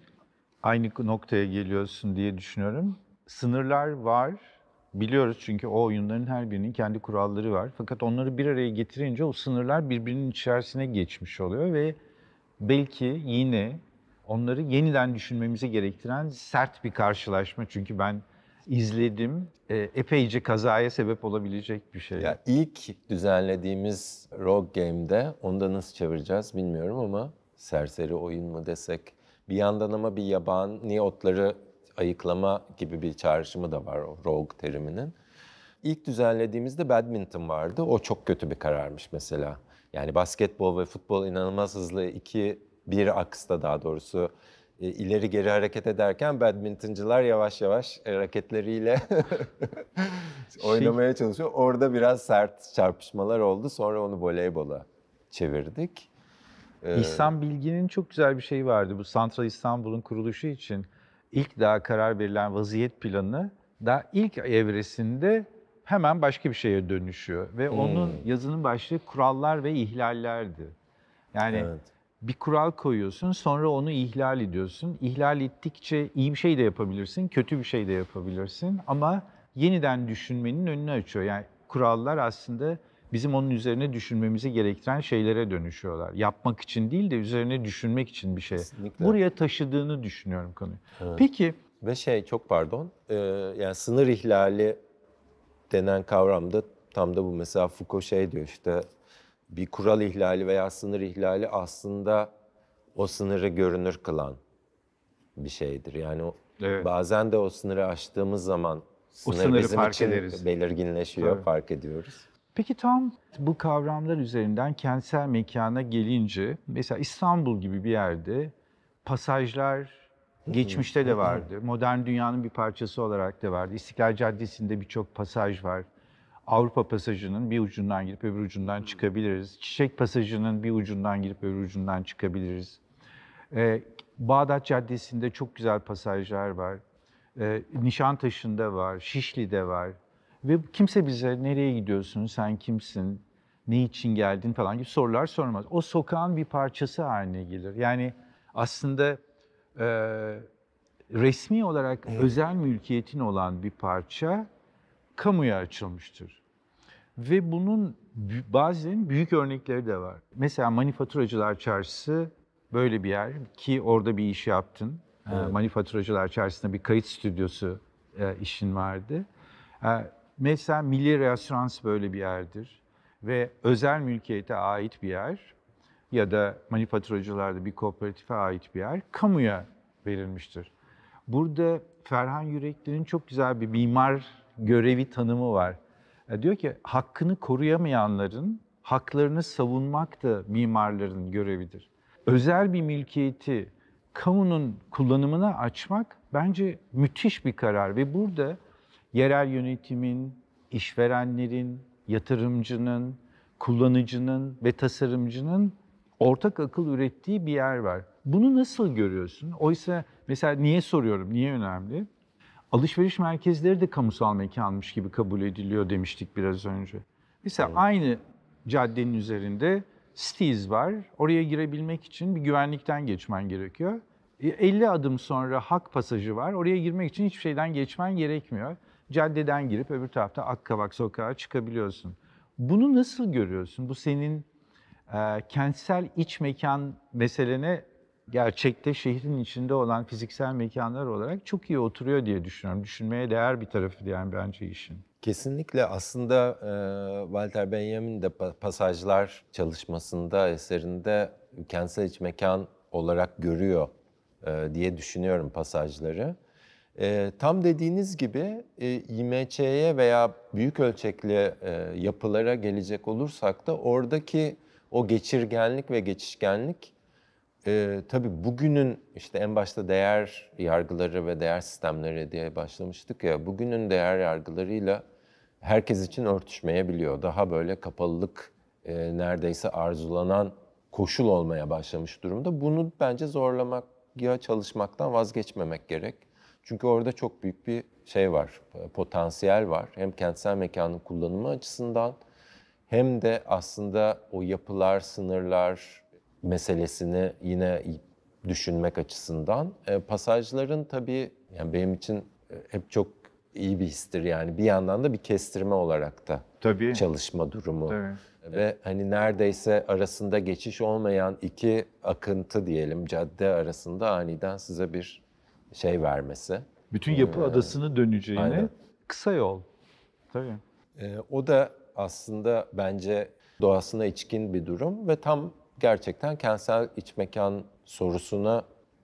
aynı noktaya geliyorsun diye düşünüyorum. Sınırlar var. Biliyoruz çünkü o oyunların her birinin kendi kuralları var. Fakat onları bir araya getirince o sınırlar birbirinin içerisine geçmiş oluyor ve belki yine onları yeniden düşünmemizi gerektiren sert bir karşılaşma. Çünkü ben izledim, epeyce kazaya sebep olabilecek bir şey. Ya ilk düzenlediğimiz Rogue Game'de, onu da nasıl çevireceğiz bilmiyorum ama serseri oyun mu desek, bir yandan ama bir yabani otları ayıklama gibi bir çağrışımı da var o rogue teriminin. İlk düzenlediğimizde badminton vardı. O çok kötü bir kararmış mesela. Yani basketbol ve futbol inanılmaz hızlı iki, bir aksta daha doğrusu e, ileri geri hareket ederken badmintoncular yavaş yavaş raketleriyle oynamaya çalışıyor. Orada biraz sert çarpışmalar oldu. Sonra onu voleybola çevirdik. Ee... İhsan Bilgin'in çok güzel bir şeyi vardı. Bu Santral İstanbul'un kuruluşu için İlk daha karar verilen vaziyet planı daha ilk evresinde hemen başka bir şeye dönüşüyor. Ve hmm. onun yazının başlığı kurallar ve ihlallerdi. Yani evet. bir kural koyuyorsun, sonra onu ihlal ediyorsun. İhlal ettikçe iyi bir şey de yapabilirsin, kötü bir şey de yapabilirsin. Ama yeniden düşünmenin önünü açıyor. Yani kurallar aslında bizim onun üzerine düşünmemizi gerektiren şeylere dönüşüyorlar. Yapmak için değil de üzerine düşünmek için bir şey. Kesinlikle. Buraya taşıdığını düşünüyorum konuyu. Evet. Peki. Ve şey çok pardon, e, yani sınır ihlali denen kavramda tam da bu mesela Foucault şey diyor işte bir kural ihlali veya sınır ihlali aslında o sınırı görünür kılan bir şeydir. Yani o, evet. bazen de o sınırı aştığımız zaman sınır o sınırı bizim fark için ederiz. belirginleşiyor, evet. fark ediyoruz. Peki tam bu kavramlar üzerinden kentsel mekana gelince, mesela İstanbul gibi bir yerde pasajlar geçmişte de vardı. Modern dünyanın bir parçası olarak da vardı. İstiklal Caddesi'nde birçok pasaj var. Avrupa Pasajı'nın bir ucundan girip öbür ucundan çıkabiliriz. Çiçek Pasajı'nın bir ucundan girip öbür ucundan çıkabiliriz. Ee, Bağdat Caddesi'nde çok güzel pasajlar var. Ee, Nişantaşı'nda var, Şişli'de var. Ve kimse bize nereye gidiyorsun, sen kimsin, ne için geldin falan gibi sorular sormaz. O sokağın bir parçası haline gelir. Yani aslında e, resmi olarak evet. özel mülkiyetin olan bir parça kamuya açılmıştır. Ve bunun bazen büyük örnekleri de var. Mesela Manifaturacılar Çarşısı böyle bir yer ki orada bir iş yaptın. Evet. Manifaturacılar Çarşısı'nda bir kayıt stüdyosu e, işin vardı. E, Mesela Milli Rönesans böyle bir yerdir ve özel mülkiyete ait bir yer ya da manifaturacılarda bir kooperatife ait bir yer kamuya verilmiştir. Burada Ferhan Yürekli'nin çok güzel bir mimar görevi tanımı var. Diyor ki hakkını koruyamayanların haklarını savunmak da mimarların görevidir. Özel bir mülkiyeti kamunun kullanımına açmak bence müthiş bir karar ve burada yerel yönetimin, işverenlerin, yatırımcının, kullanıcının ve tasarımcının ortak akıl ürettiği bir yer var. Bunu nasıl görüyorsun? Oysa mesela niye soruyorum, niye önemli? Alışveriş merkezleri de kamusal mekanmış gibi kabul ediliyor demiştik biraz önce. Mesela evet. Aynı caddenin üzerinde Steez var. Oraya girebilmek için bir güvenlikten geçmen gerekiyor. elli adım sonra Hak Pasajı var. Oraya girmek için hiçbir şeyden geçmen gerekmiyor. Caddeden girip öbür tarafta Akkavak Sokağı çıkabiliyorsun. Bunu nasıl görüyorsun? Bu senin e, kentsel iç mekan meselene gerçekte şehrin içinde olan fiziksel mekanlar olarak çok iyi oturuyor diye düşünüyorum. Düşünmeye değer bir tarafı yani bence işin. Kesinlikle aslında e, Walter Benjamin de pasajlar çalışmasında, eserinde kentsel iç mekan olarak görüyor e, diye düşünüyorum pasajları. E, tam dediğiniz gibi e, İ M Ç'ye veya büyük ölçekli e, yapılara gelecek olursak da oradaki o geçirgenlik ve geçişkenlik e, tabii bugünün işte en başta değer yargıları ve değer sistemleri diye başlamıştık ya, bugünün değer yargılarıyla herkes için örtüşmeyebiliyor. Daha böyle kapalılık e, neredeyse arzulanan koşul olmaya başlamış durumda. Bunu bence zorlamak ya çalışmaktan vazgeçmemek gerek. Çünkü orada çok büyük bir şey var, potansiyel var. Hem kentsel mekanın kullanımı açısından hem de aslında o yapılar, sınırlar meselesini yine düşünmek açısından. E, pasajların tabii yani benim için hep çok iyi bir histir yani. Bir yandan da bir kestirme olarak da tabii. Çalışma durumu. Tabii. Ve hani neredeyse arasında geçiş olmayan iki akıntı diyelim cadde arasında aniden size bir şey vermesi. Bütün yapı ee, adasını döneceğine aynen. Kısa yol. Tabii. Ee, o da aslında bence doğasına içkin bir durum ve tam gerçekten kentsel iç mekan sorusuna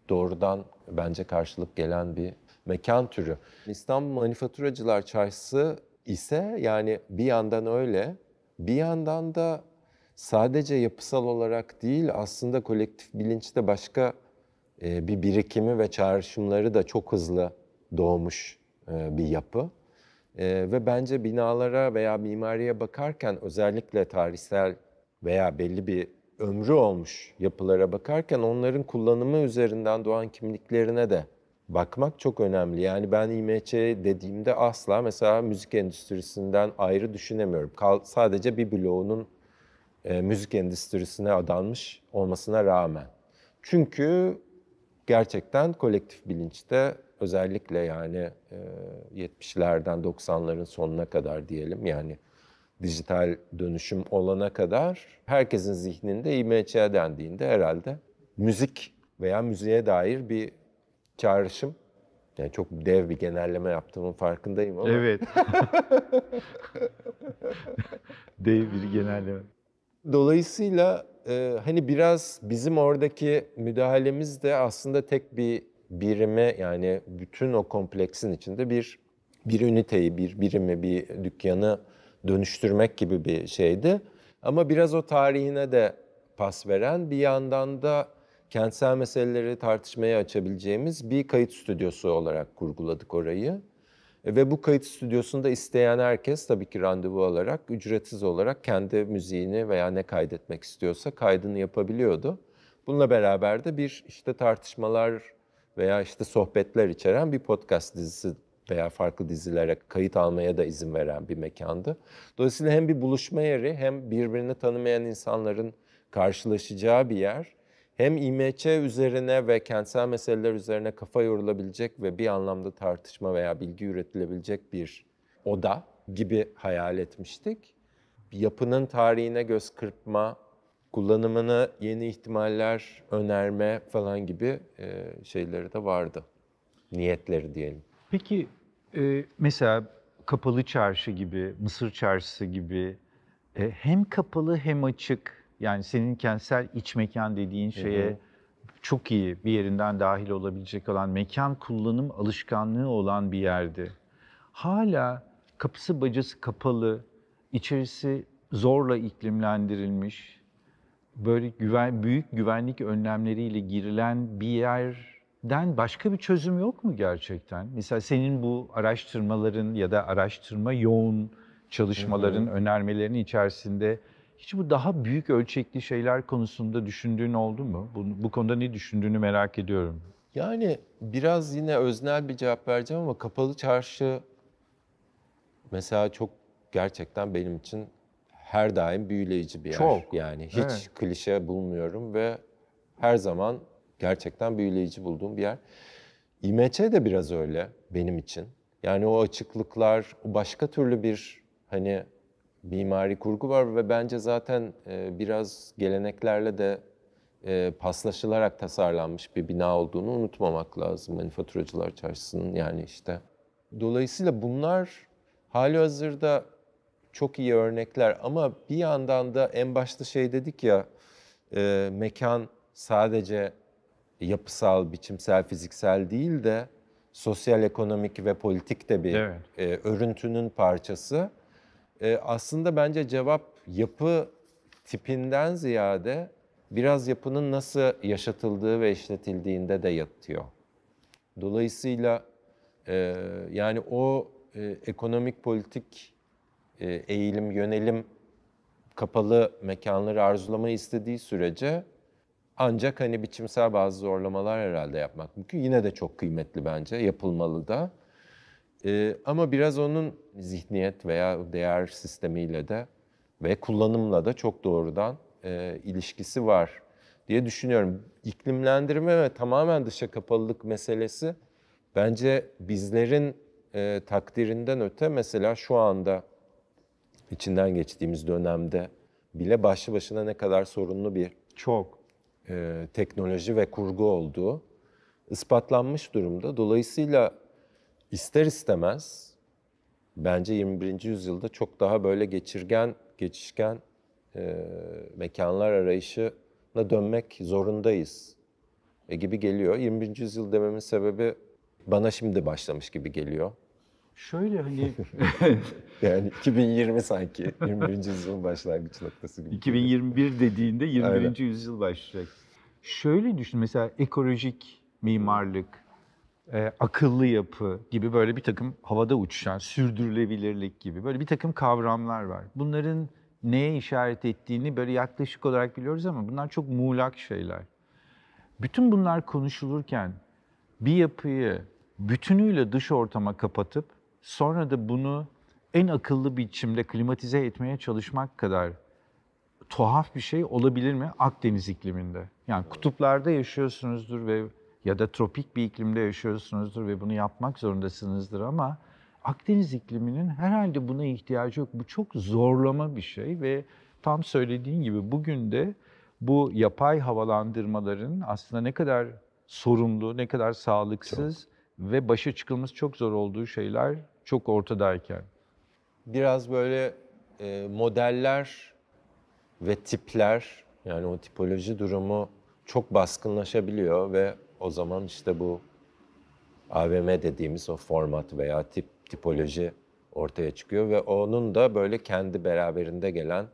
doğrudan bence karşılık gelen bir mekan türü. İstanbul Manifaturacılar Çarşısı ise yani bir yandan öyle, bir yandan da sadece yapısal olarak değil aslında kolektif bilinçte başka bir birikimi ve çağrışımları da çok hızlı doğmuş bir yapı. Ve bence binalara veya mimariye bakarken özellikle tarihsel veya belli bir ömrü olmuş yapılara bakarken onların kullanımı üzerinden doğan kimliklerine de bakmak çok önemli. Yani ben İ M Ç dediğimde asla mesela müzik endüstrisinden ayrı düşünemiyorum. Sadece bir bloğunun müzik endüstrisine adanmış olmasına rağmen. Çünkü gerçekten kolektif bilinçte özellikle yani yetmişlerden doksanların sonuna kadar diyelim yani dijital dönüşüm olana kadar herkesin zihninde İ M Ç dendiğinde herhalde müzik veya müziğe dair bir çağrışım. Yani çok dev bir genelleme yaptığımın farkındayım ama. Evet. Dev bir genelleme. Dolayısıyla e, hani biraz bizim oradaki müdahalemiz de aslında tek bir birime yani bütün o kompleksin içinde bir bir üniteyi, bir birimi, bir dükkanı dönüştürmek gibi bir şeydi. Ama biraz o tarihine de pas veren bir yandan da kentsel meseleleri tartışmaya açabileceğimiz bir kayıt stüdyosu olarak kurguladık orayı. Ve bu kayıt stüdyosunda isteyen herkes tabii ki randevu alarak, ücretsiz olarak kendi müziğini veya ne kaydetmek istiyorsa kaydını yapabiliyordu. Bununla beraber de bir işte tartışmalar veya işte sohbetler içeren bir podcast dizisi veya farklı dizilere kayıt almaya da izin veren bir mekandı. Dolayısıyla hem bir buluşma yeri hem birbirini tanımayan insanların karşılaşacağı bir yer. Hem İ M Ç üzerine ve kentsel meseleler üzerine kafa yorulabilecek ve bir anlamda tartışma veya bilgi üretilebilecek bir oda gibi hayal etmiştik. Yapının tarihine göz kırpma, kullanımına yeni ihtimaller önerme falan gibi şeyleri de vardı. Niyetleri diyelim. Peki mesela Kapalı Çarşı gibi, Mısır Çarşısı gibi hem kapalı hem açık, yani senin kentsel iç mekan dediğin şeye hı hı. Çok iyi bir yerinden dahil olabilecek olan, mekan kullanım alışkanlığı olan bir yerdi. Hala kapısı bacası kapalı, içerisi zorla iklimlendirilmiş, böyle güven, büyük güvenlik önlemleriyle girilen bir yerden başka bir çözüm yok mu gerçekten? Mesela senin bu araştırmaların ya da araştırma yoğun çalışmaların, hı-hı, önermelerinin içerisinde hiç bu daha büyük ölçekli şeyler konusunda düşündüğün oldu mu? Bu, bu konuda ne düşündüğünü merak ediyorum. Yani biraz yine öznel bir cevap vereceğim ama Kapalı Çarşı mesela çok gerçekten benim için her daim büyüleyici bir yer. Çok. Yani hiç, evet, klişe bulmuyorum ve her zaman gerçekten büyüleyici bulduğum bir yer. İ M Ç de biraz öyle benim için. Yani o açıklıklar, o başka türlü bir hani mimari kurgu var ve bence zaten biraz geleneklerle de paslaşılarak tasarlanmış bir bina olduğunu unutmamak lazım Manifaturacılar Çarşısı'nın, yani işte. Dolayısıyla bunlar halihazırda çok iyi örnekler ama bir yandan da en başta şey dedik ya, e, mekan sadece yapısal, biçimsel, fiziksel değil de sosyal, ekonomik ve politik de bir, evet, e, örüntünün parçası. E, aslında bence cevap yapı tipinden ziyade biraz yapının nasıl yaşatıldığı ve işletildiğinde de yatıyor. Dolayısıyla e, yani o e, ekonomik, politik eğilim, yönelim kapalı mekanları arzulamayı istediği sürece ancak hani biçimsel bazı zorlamalar herhalde yapmak mümkün. Yine de çok kıymetli bence, yapılmalı da. Ee, ama biraz onun zihniyet veya değer sistemiyle de ve kullanımla da çok doğrudan e, ilişkisi var diye düşünüyorum. İklimlendirme ve tamamen dışa kapalılık meselesi bence bizlerin e, takdirinden öte mesela şu anda İçinden geçtiğimiz dönemde bile başlı başına ne kadar sorunlu bir çok e, teknoloji ve kurgu olduğu ispatlanmış durumda. Dolayısıyla ister istemez bence yirmi birinci yüzyılda çok daha böyle geçirgen, geçişken e, mekanlar arayışına dönmek zorundayız e, gibi geliyor. yirmi birinci yüzyıl dememin sebebi bana şimdi başlamış gibi geliyor. Şöyle hani... yani iki bin yirmi sanki, yirmi birinci yüzyılın başlangıç noktası gibi. iki bin yirmi bir dediğinde yirmi birinci Aynen. yüzyıl başlayacak. Şöyle düşün, mesela ekolojik mimarlık, e, akıllı yapı gibi böyle bir takım havada uçuşan, sürdürülebilirlik gibi böyle bir takım kavramlar var. Bunların neye işaret ettiğini böyle yaklaşık olarak biliyoruz ama bunlar çok muğlak şeyler. Bütün bunlar konuşulurken bir yapıyı bütünüyle dış ortama kapatıp sonra da bunu en akıllı biçimde klimatize etmeye çalışmak kadar tuhaf bir şey olabilir mi Akdeniz ikliminde? Yani kutuplarda yaşıyorsunuzdur ve ya da tropik bir iklimde yaşıyorsunuzdur ve bunu yapmak zorundasınızdır ama Akdeniz ikliminin herhalde buna ihtiyacı yok. Bu çok zorlama bir şey ve tam söylediğin gibi bugün de bu yapay havalandırmaların aslında ne kadar sorumlu, ne kadar sağlıksız çok ve başa çıkılması çok zor olduğu şeyler çok ortadayken. Biraz böyle e, modeller ve tipler, yani o tipoloji durumu çok baskınlaşabiliyor ve o zaman işte bu A V M dediğimiz o format veya tip tipoloji ortaya çıkıyor ve onun da böyle kendi beraberinde gelen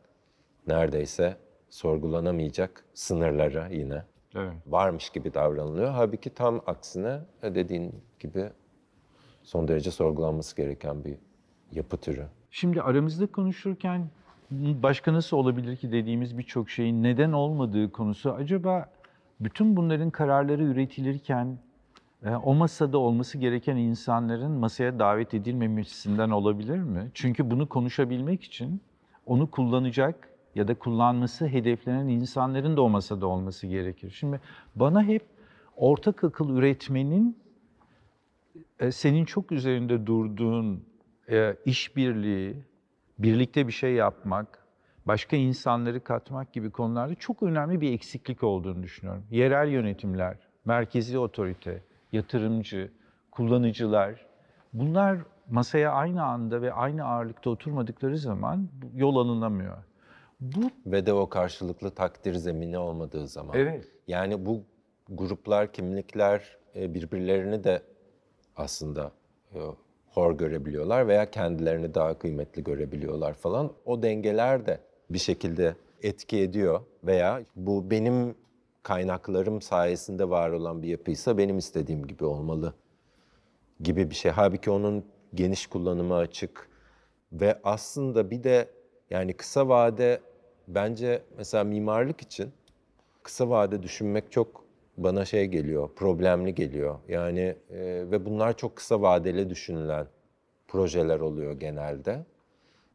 neredeyse sorgulanamayacak sınırlara yine, evet, varmış gibi davranılıyor. Halbuki tam aksine dediğin gibi son derece sorgulanması gereken bir yapı türü. Şimdi aramızda konuşurken başka nasıl olabilir ki dediğimiz birçok şeyin neden olmadığı konusu, acaba bütün bunların kararları üretilirken o masada olması gereken insanların masaya davet edilmemesinden olabilir mi? Çünkü bunu konuşabilmek için onu kullanacak ya da kullanması hedeflenen insanların da o masada olması gerekir. Şimdi bana hep ortak akıl üretmenin senin çok üzerinde durduğun e, işbirliği, birlikte bir şey yapmak, başka insanları katmak gibi konularda çok önemli bir eksiklik olduğunu düşünüyorum. Yerel yönetimler, merkezi otorite, yatırımcı, kullanıcılar, bunlar masaya aynı anda ve aynı ağırlıkta oturmadıkları zaman yol alınamıyor. Bu... Ve de o karşılıklı takdir zemini olmadığı zaman. Evet. Yani bu gruplar, kimlikler birbirlerini de aslında hor görebiliyorlar veya kendilerini daha kıymetli görebiliyorlar falan. O dengeler de bir şekilde etki ediyor veya bu benim kaynaklarım sayesinde var olan bir yapıysa benim istediğim gibi olmalı gibi bir şey. Halbuki onun geniş kullanıma açık ve aslında bir de yani kısa vade bence mesela mimarlık için kısa vade düşünmek çok bana şey geliyor, problemli geliyor. Yani e, ve bunlar çok kısa vadeli düşünülen projeler oluyor genelde.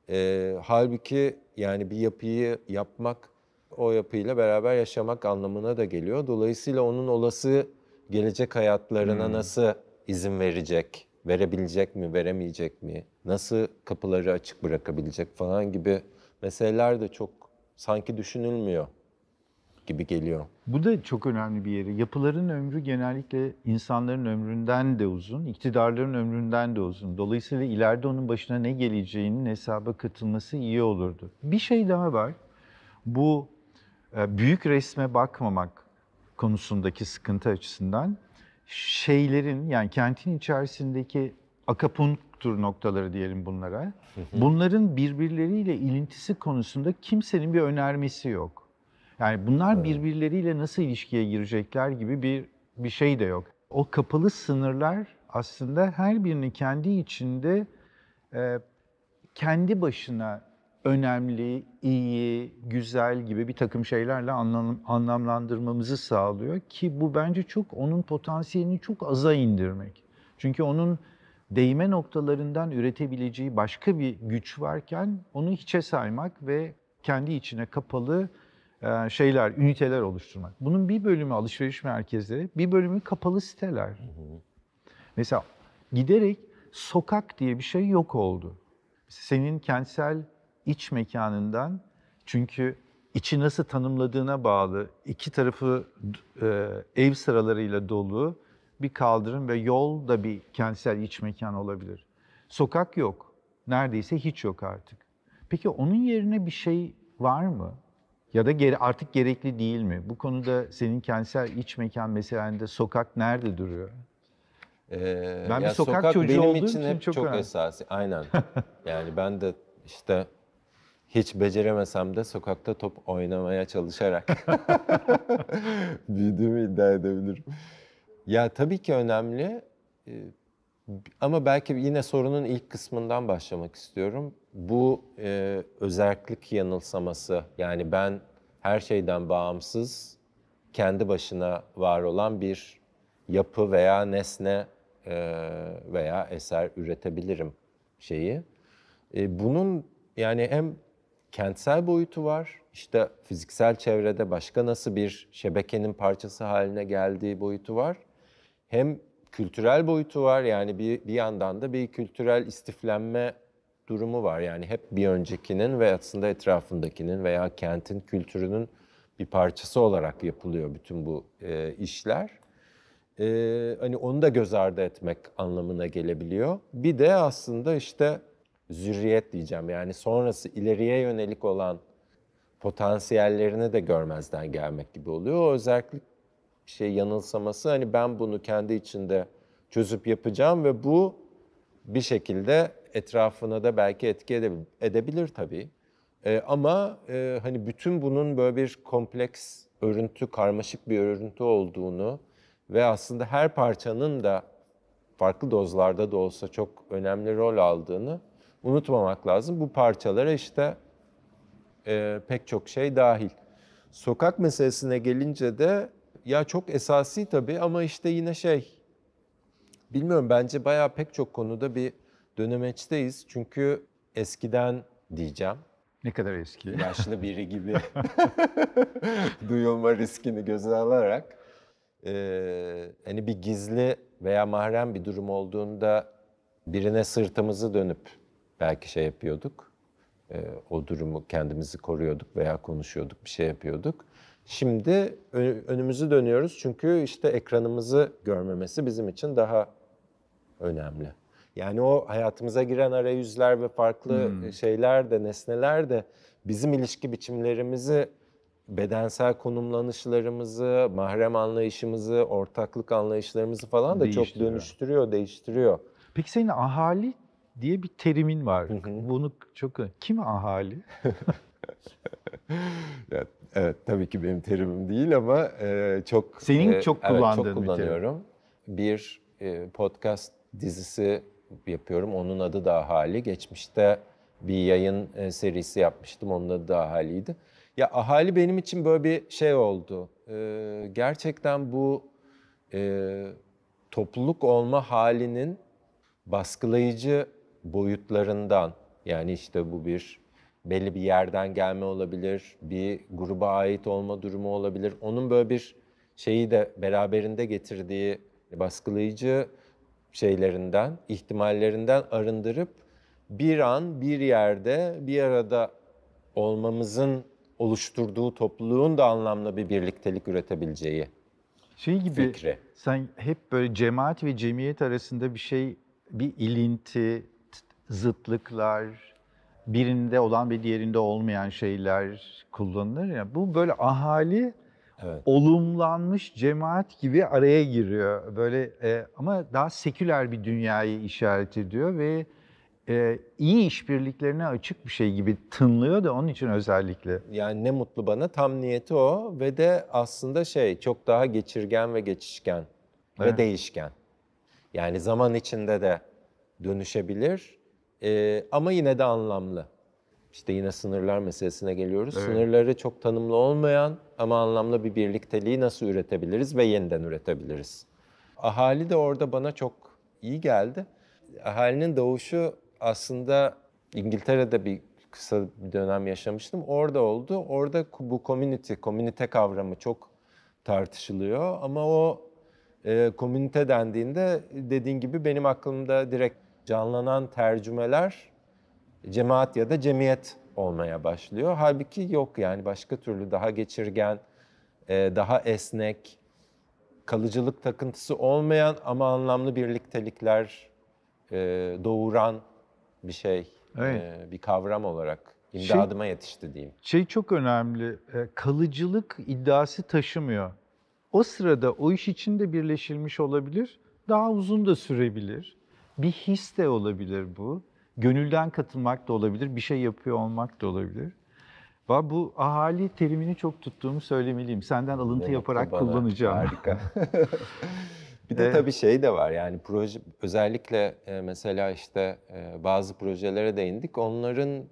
E, halbuki yani bir yapıyı yapmak, o yapıyla beraber yaşamak anlamına da geliyor. Dolayısıyla onun olası gelecek hayatlarına hmm. nasıl izin verecek, verebilecek mi, veremeyecek mi, nasıl kapıları açık bırakabilecek falan gibi meseleler de çok sanki düşünülmüyor gibi geliyor. Bu da çok önemli bir yeri. Yapıların ömrü genellikle insanların ömründen de uzun, iktidarların ömründen de uzun. Dolayısıyla ileride onun başına ne geleceğinin hesaba katılması iyi olurdu. Bir şey daha var. Bu büyük resme bakmamak konusundaki sıkıntı açısından şeylerin, yani kentin içerisindeki akupunktur noktaları diyelim bunlara, bunların birbirleriyle ilintisi konusunda kimsenin bir önermesi yok. Yani bunlar birbirleriyle nasıl ilişkiye girecekler gibi bir bir şey de yok. O kapalı sınırlar aslında her birini kendi içinde kendi başına önemli, iyi, güzel gibi bir takım şeylerle anlam, anlamlandırmamızı sağlıyor ki bu bence çok onun potansiyelini çok aza indirmek. Çünkü onun değme noktalarından üretebileceği başka bir güç varken onu hiçe saymak ve kendi içine kapalı şeyler, üniteler oluşturmak. Bunun bir bölümü alışveriş merkezleri, bir bölümü kapalı siteler. Hı hı. Mesela giderek sokak diye bir şey yok oldu. Senin kentsel iç mekanından, çünkü içi nasıl tanımladığına bağlı, iki tarafı e, ev sıralarıyla dolu bir kaldırım ve yol da bir kentsel iç mekan olabilir. Sokak yok. Neredeyse hiç yok artık. Peki onun yerine bir şey var mı? Ya da geri, artık gerekli değil mi? Bu konuda senin kentsel iç mekan meselende sokak nerede duruyor? Ee, ben bir sokak, sokak çocuğu benim olduğum için, için hep çok, çok esas. Aynen. Yani ben de işte hiç beceremesem de sokakta top oynamaya çalışarak büyüdüğümü iddia edebilirim. Ya tabii ki önemli ama belki yine sorunun ilk kısmından başlamak istiyorum. Bu e, özerklik yanılsaması, yani ben her şeyden bağımsız, kendi başına var olan bir yapı veya nesne e, veya eser üretebilirim şeyi. E, bunun yani hem kentsel boyutu var, işte fiziksel çevrede başka nasıl bir şebekenin parçası haline geldiği boyutu var. Hem kültürel boyutu var, yani bir, bir yandan da bir kültürel istiflenme durumu var. Yani hep bir öncekinin ve aslında etrafındakinin veya kentin kültürünün bir parçası olarak yapılıyor bütün bu e, işler. E, hani onu da göz ardı etmek anlamına gelebiliyor. Bir de aslında işte zürriyet diyeceğim, yani sonrası ileriye yönelik olan potansiyellerini de görmezden gelmek gibi oluyor. O özellik şey yanılsaması, hani ben bunu kendi içinde çözüp yapacağım ve bu bir şekilde etrafına da belki etki edebilir, edebilir tabii. Ee, ama e, hani bütün bunun böyle bir kompleks örüntü, karmaşık bir örüntü olduğunu ve aslında her parçanın da farklı dozlarda da olsa çok önemli rol aldığını unutmamak lazım. Bu parçalara işte e, pek çok şey dahil. Sokak meselesine gelince de ya çok esasi tabii ama işte yine şey, bilmiyorum, bence bayağı pek çok konuda bir dönemeçteyiz. Çünkü eskiden diyeceğim. Ne kadar eski? Yaşlı biri gibi duyulma riskini göze alarak e, hani bir gizli veya mahrem bir durum olduğunda birine sırtımızı dönüp belki şey yapıyorduk. E, o durumu kendimizi koruyorduk veya konuşuyorduk, bir şey yapıyorduk. Şimdi önümüzü dönüyoruz çünkü işte ekranımızı görmemesi bizim için daha önemli. Yani o hayatımıza giren arayüzler ve farklı hmm. şeyler de, nesneler de bizim ilişki biçimlerimizi, bedensel konumlanışlarımızı, mahrem anlayışımızı, ortaklık anlayışlarımızı falan da çok dönüştürüyor, değiştiriyor. Peki senin ahali diye bir terimin var. Hı hı. Bunu çok... Kim ahali? Yani, evet, tabii ki benim terimim değil ama e, çok... Senin e, çok kullandığın evet, çok kullanıyorum. Bir, bir e, podcast dizisi yapıyorum. Onun adı da ahali. Geçmişte bir yayın e, serisi yapmıştım. Onun adı da ahaliydi. Ya ahali benim için böyle bir şey oldu. E, gerçekten bu e, topluluk olma halinin baskılayıcı boyutlarından, yani işte bu bir belli bir yerden gelme olabilir, bir gruba ait olma durumu olabilir. Onun böyle bir şeyi de beraberinde getirdiği baskılayıcı şeylerinden, ihtimallerinden arındırıp bir an bir yerde bir arada olmamızın oluşturduğu topluluğun da anlamlı bir birliktelik üretebileceği şey gibi, fikri. Sen hep böyle cemaat ve cemiyet arasında bir şey, bir ilinti, zıtlıklar, birinde olan bir diğerinde olmayan şeyler kullanılır ya. Bu böyle ahali evet. olumlanmış cemaat gibi araya giriyor. Böyle e, ama daha seküler bir dünyayı işaret ediyor ve e, iyi işbirliklerine açık bir şey gibi tınlıyor da onun için özellikle. Yani ne mutlu bana, tam niyeti o ve de aslında şey çok daha geçirgen ve geçişken evet. ve değişken. Yani zaman içinde de dönüşebilir ee, ama yine de anlamlı. İşte yine sınırlar meselesine geliyoruz. Evet. Sınırları çok tanımlı olmayan ama anlamlı bir birlikteliği nasıl üretebiliriz ve yeniden üretebiliriz. Ahali de orada bana çok iyi geldi. Ahalinin doğuşu aslında İngiltere'de bir kısa bir dönem yaşamıştım. Orada oldu. Orada bu community, komünite kavramı çok tartışılıyor ama o E, komünite dendiğinde dediğin gibi benim aklımda direkt canlanan tercümeler cemaat ya da cemiyet olmaya başlıyor. Halbuki yok yani başka türlü daha geçirgen, e, daha esnek, kalıcılık takıntısı olmayan ama anlamlı birliktelikler e, doğuran bir şey, evet. e, bir kavram olarak imdadıma şey, yetişti diyeyim. Şey çok önemli, e, kalıcılık iddiası taşımıyor. O sırada o iş içinde birleşilmiş olabilir, daha uzun da sürebilir. Bir his de olabilir bu. Gönülden katılmak da olabilir, bir şey yapıyor olmak da olabilir. Bu ahali terimini çok tuttuğumu söylemeliyim. Senden alıntı evet, yaparak bana kullanacağım. Harika. Bir de tabii şey de var yani proje, özellikle mesela işte bazı projelere değindik. Onların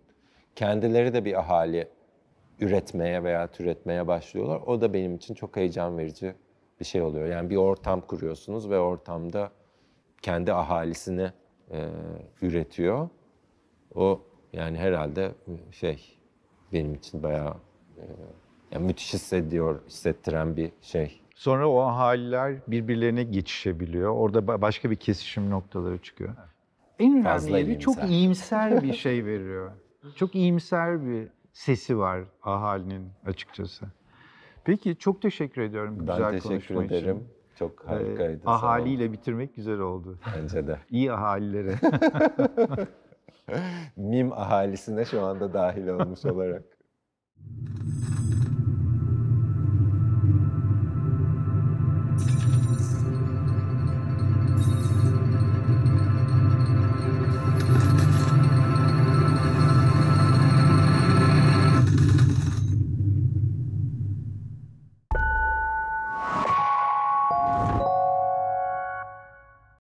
kendileri de bir ahali üretmeye veya türetmeye başlıyorlar. O da benim için çok heyecan verici bir şey oluyor. Yani bir ortam kuruyorsunuz ve ortamda kendi ahalisini e, üretiyor. O yani herhalde şey benim için bayağı e, yani müthiş hissediyor, hissettiren bir şey. Sonra o ahaliler birbirlerine geçişebiliyor. Orada başka bir kesişim noktaları çıkıyor. En önemli fazla yeri iyimser. Çok iyimser bir şey veriyor. Çok iyimser bir sesi var ahalinin açıkçası. Peki çok teşekkür ediyorum bu güzel konuşma için. Ben teşekkür ederim. Çok harikaydı. Ee, ahaliyle bitirmek güzel oldu. Bence de. İyi ahalilere. Mim ahalisine şu anda dahil olmuş olarak.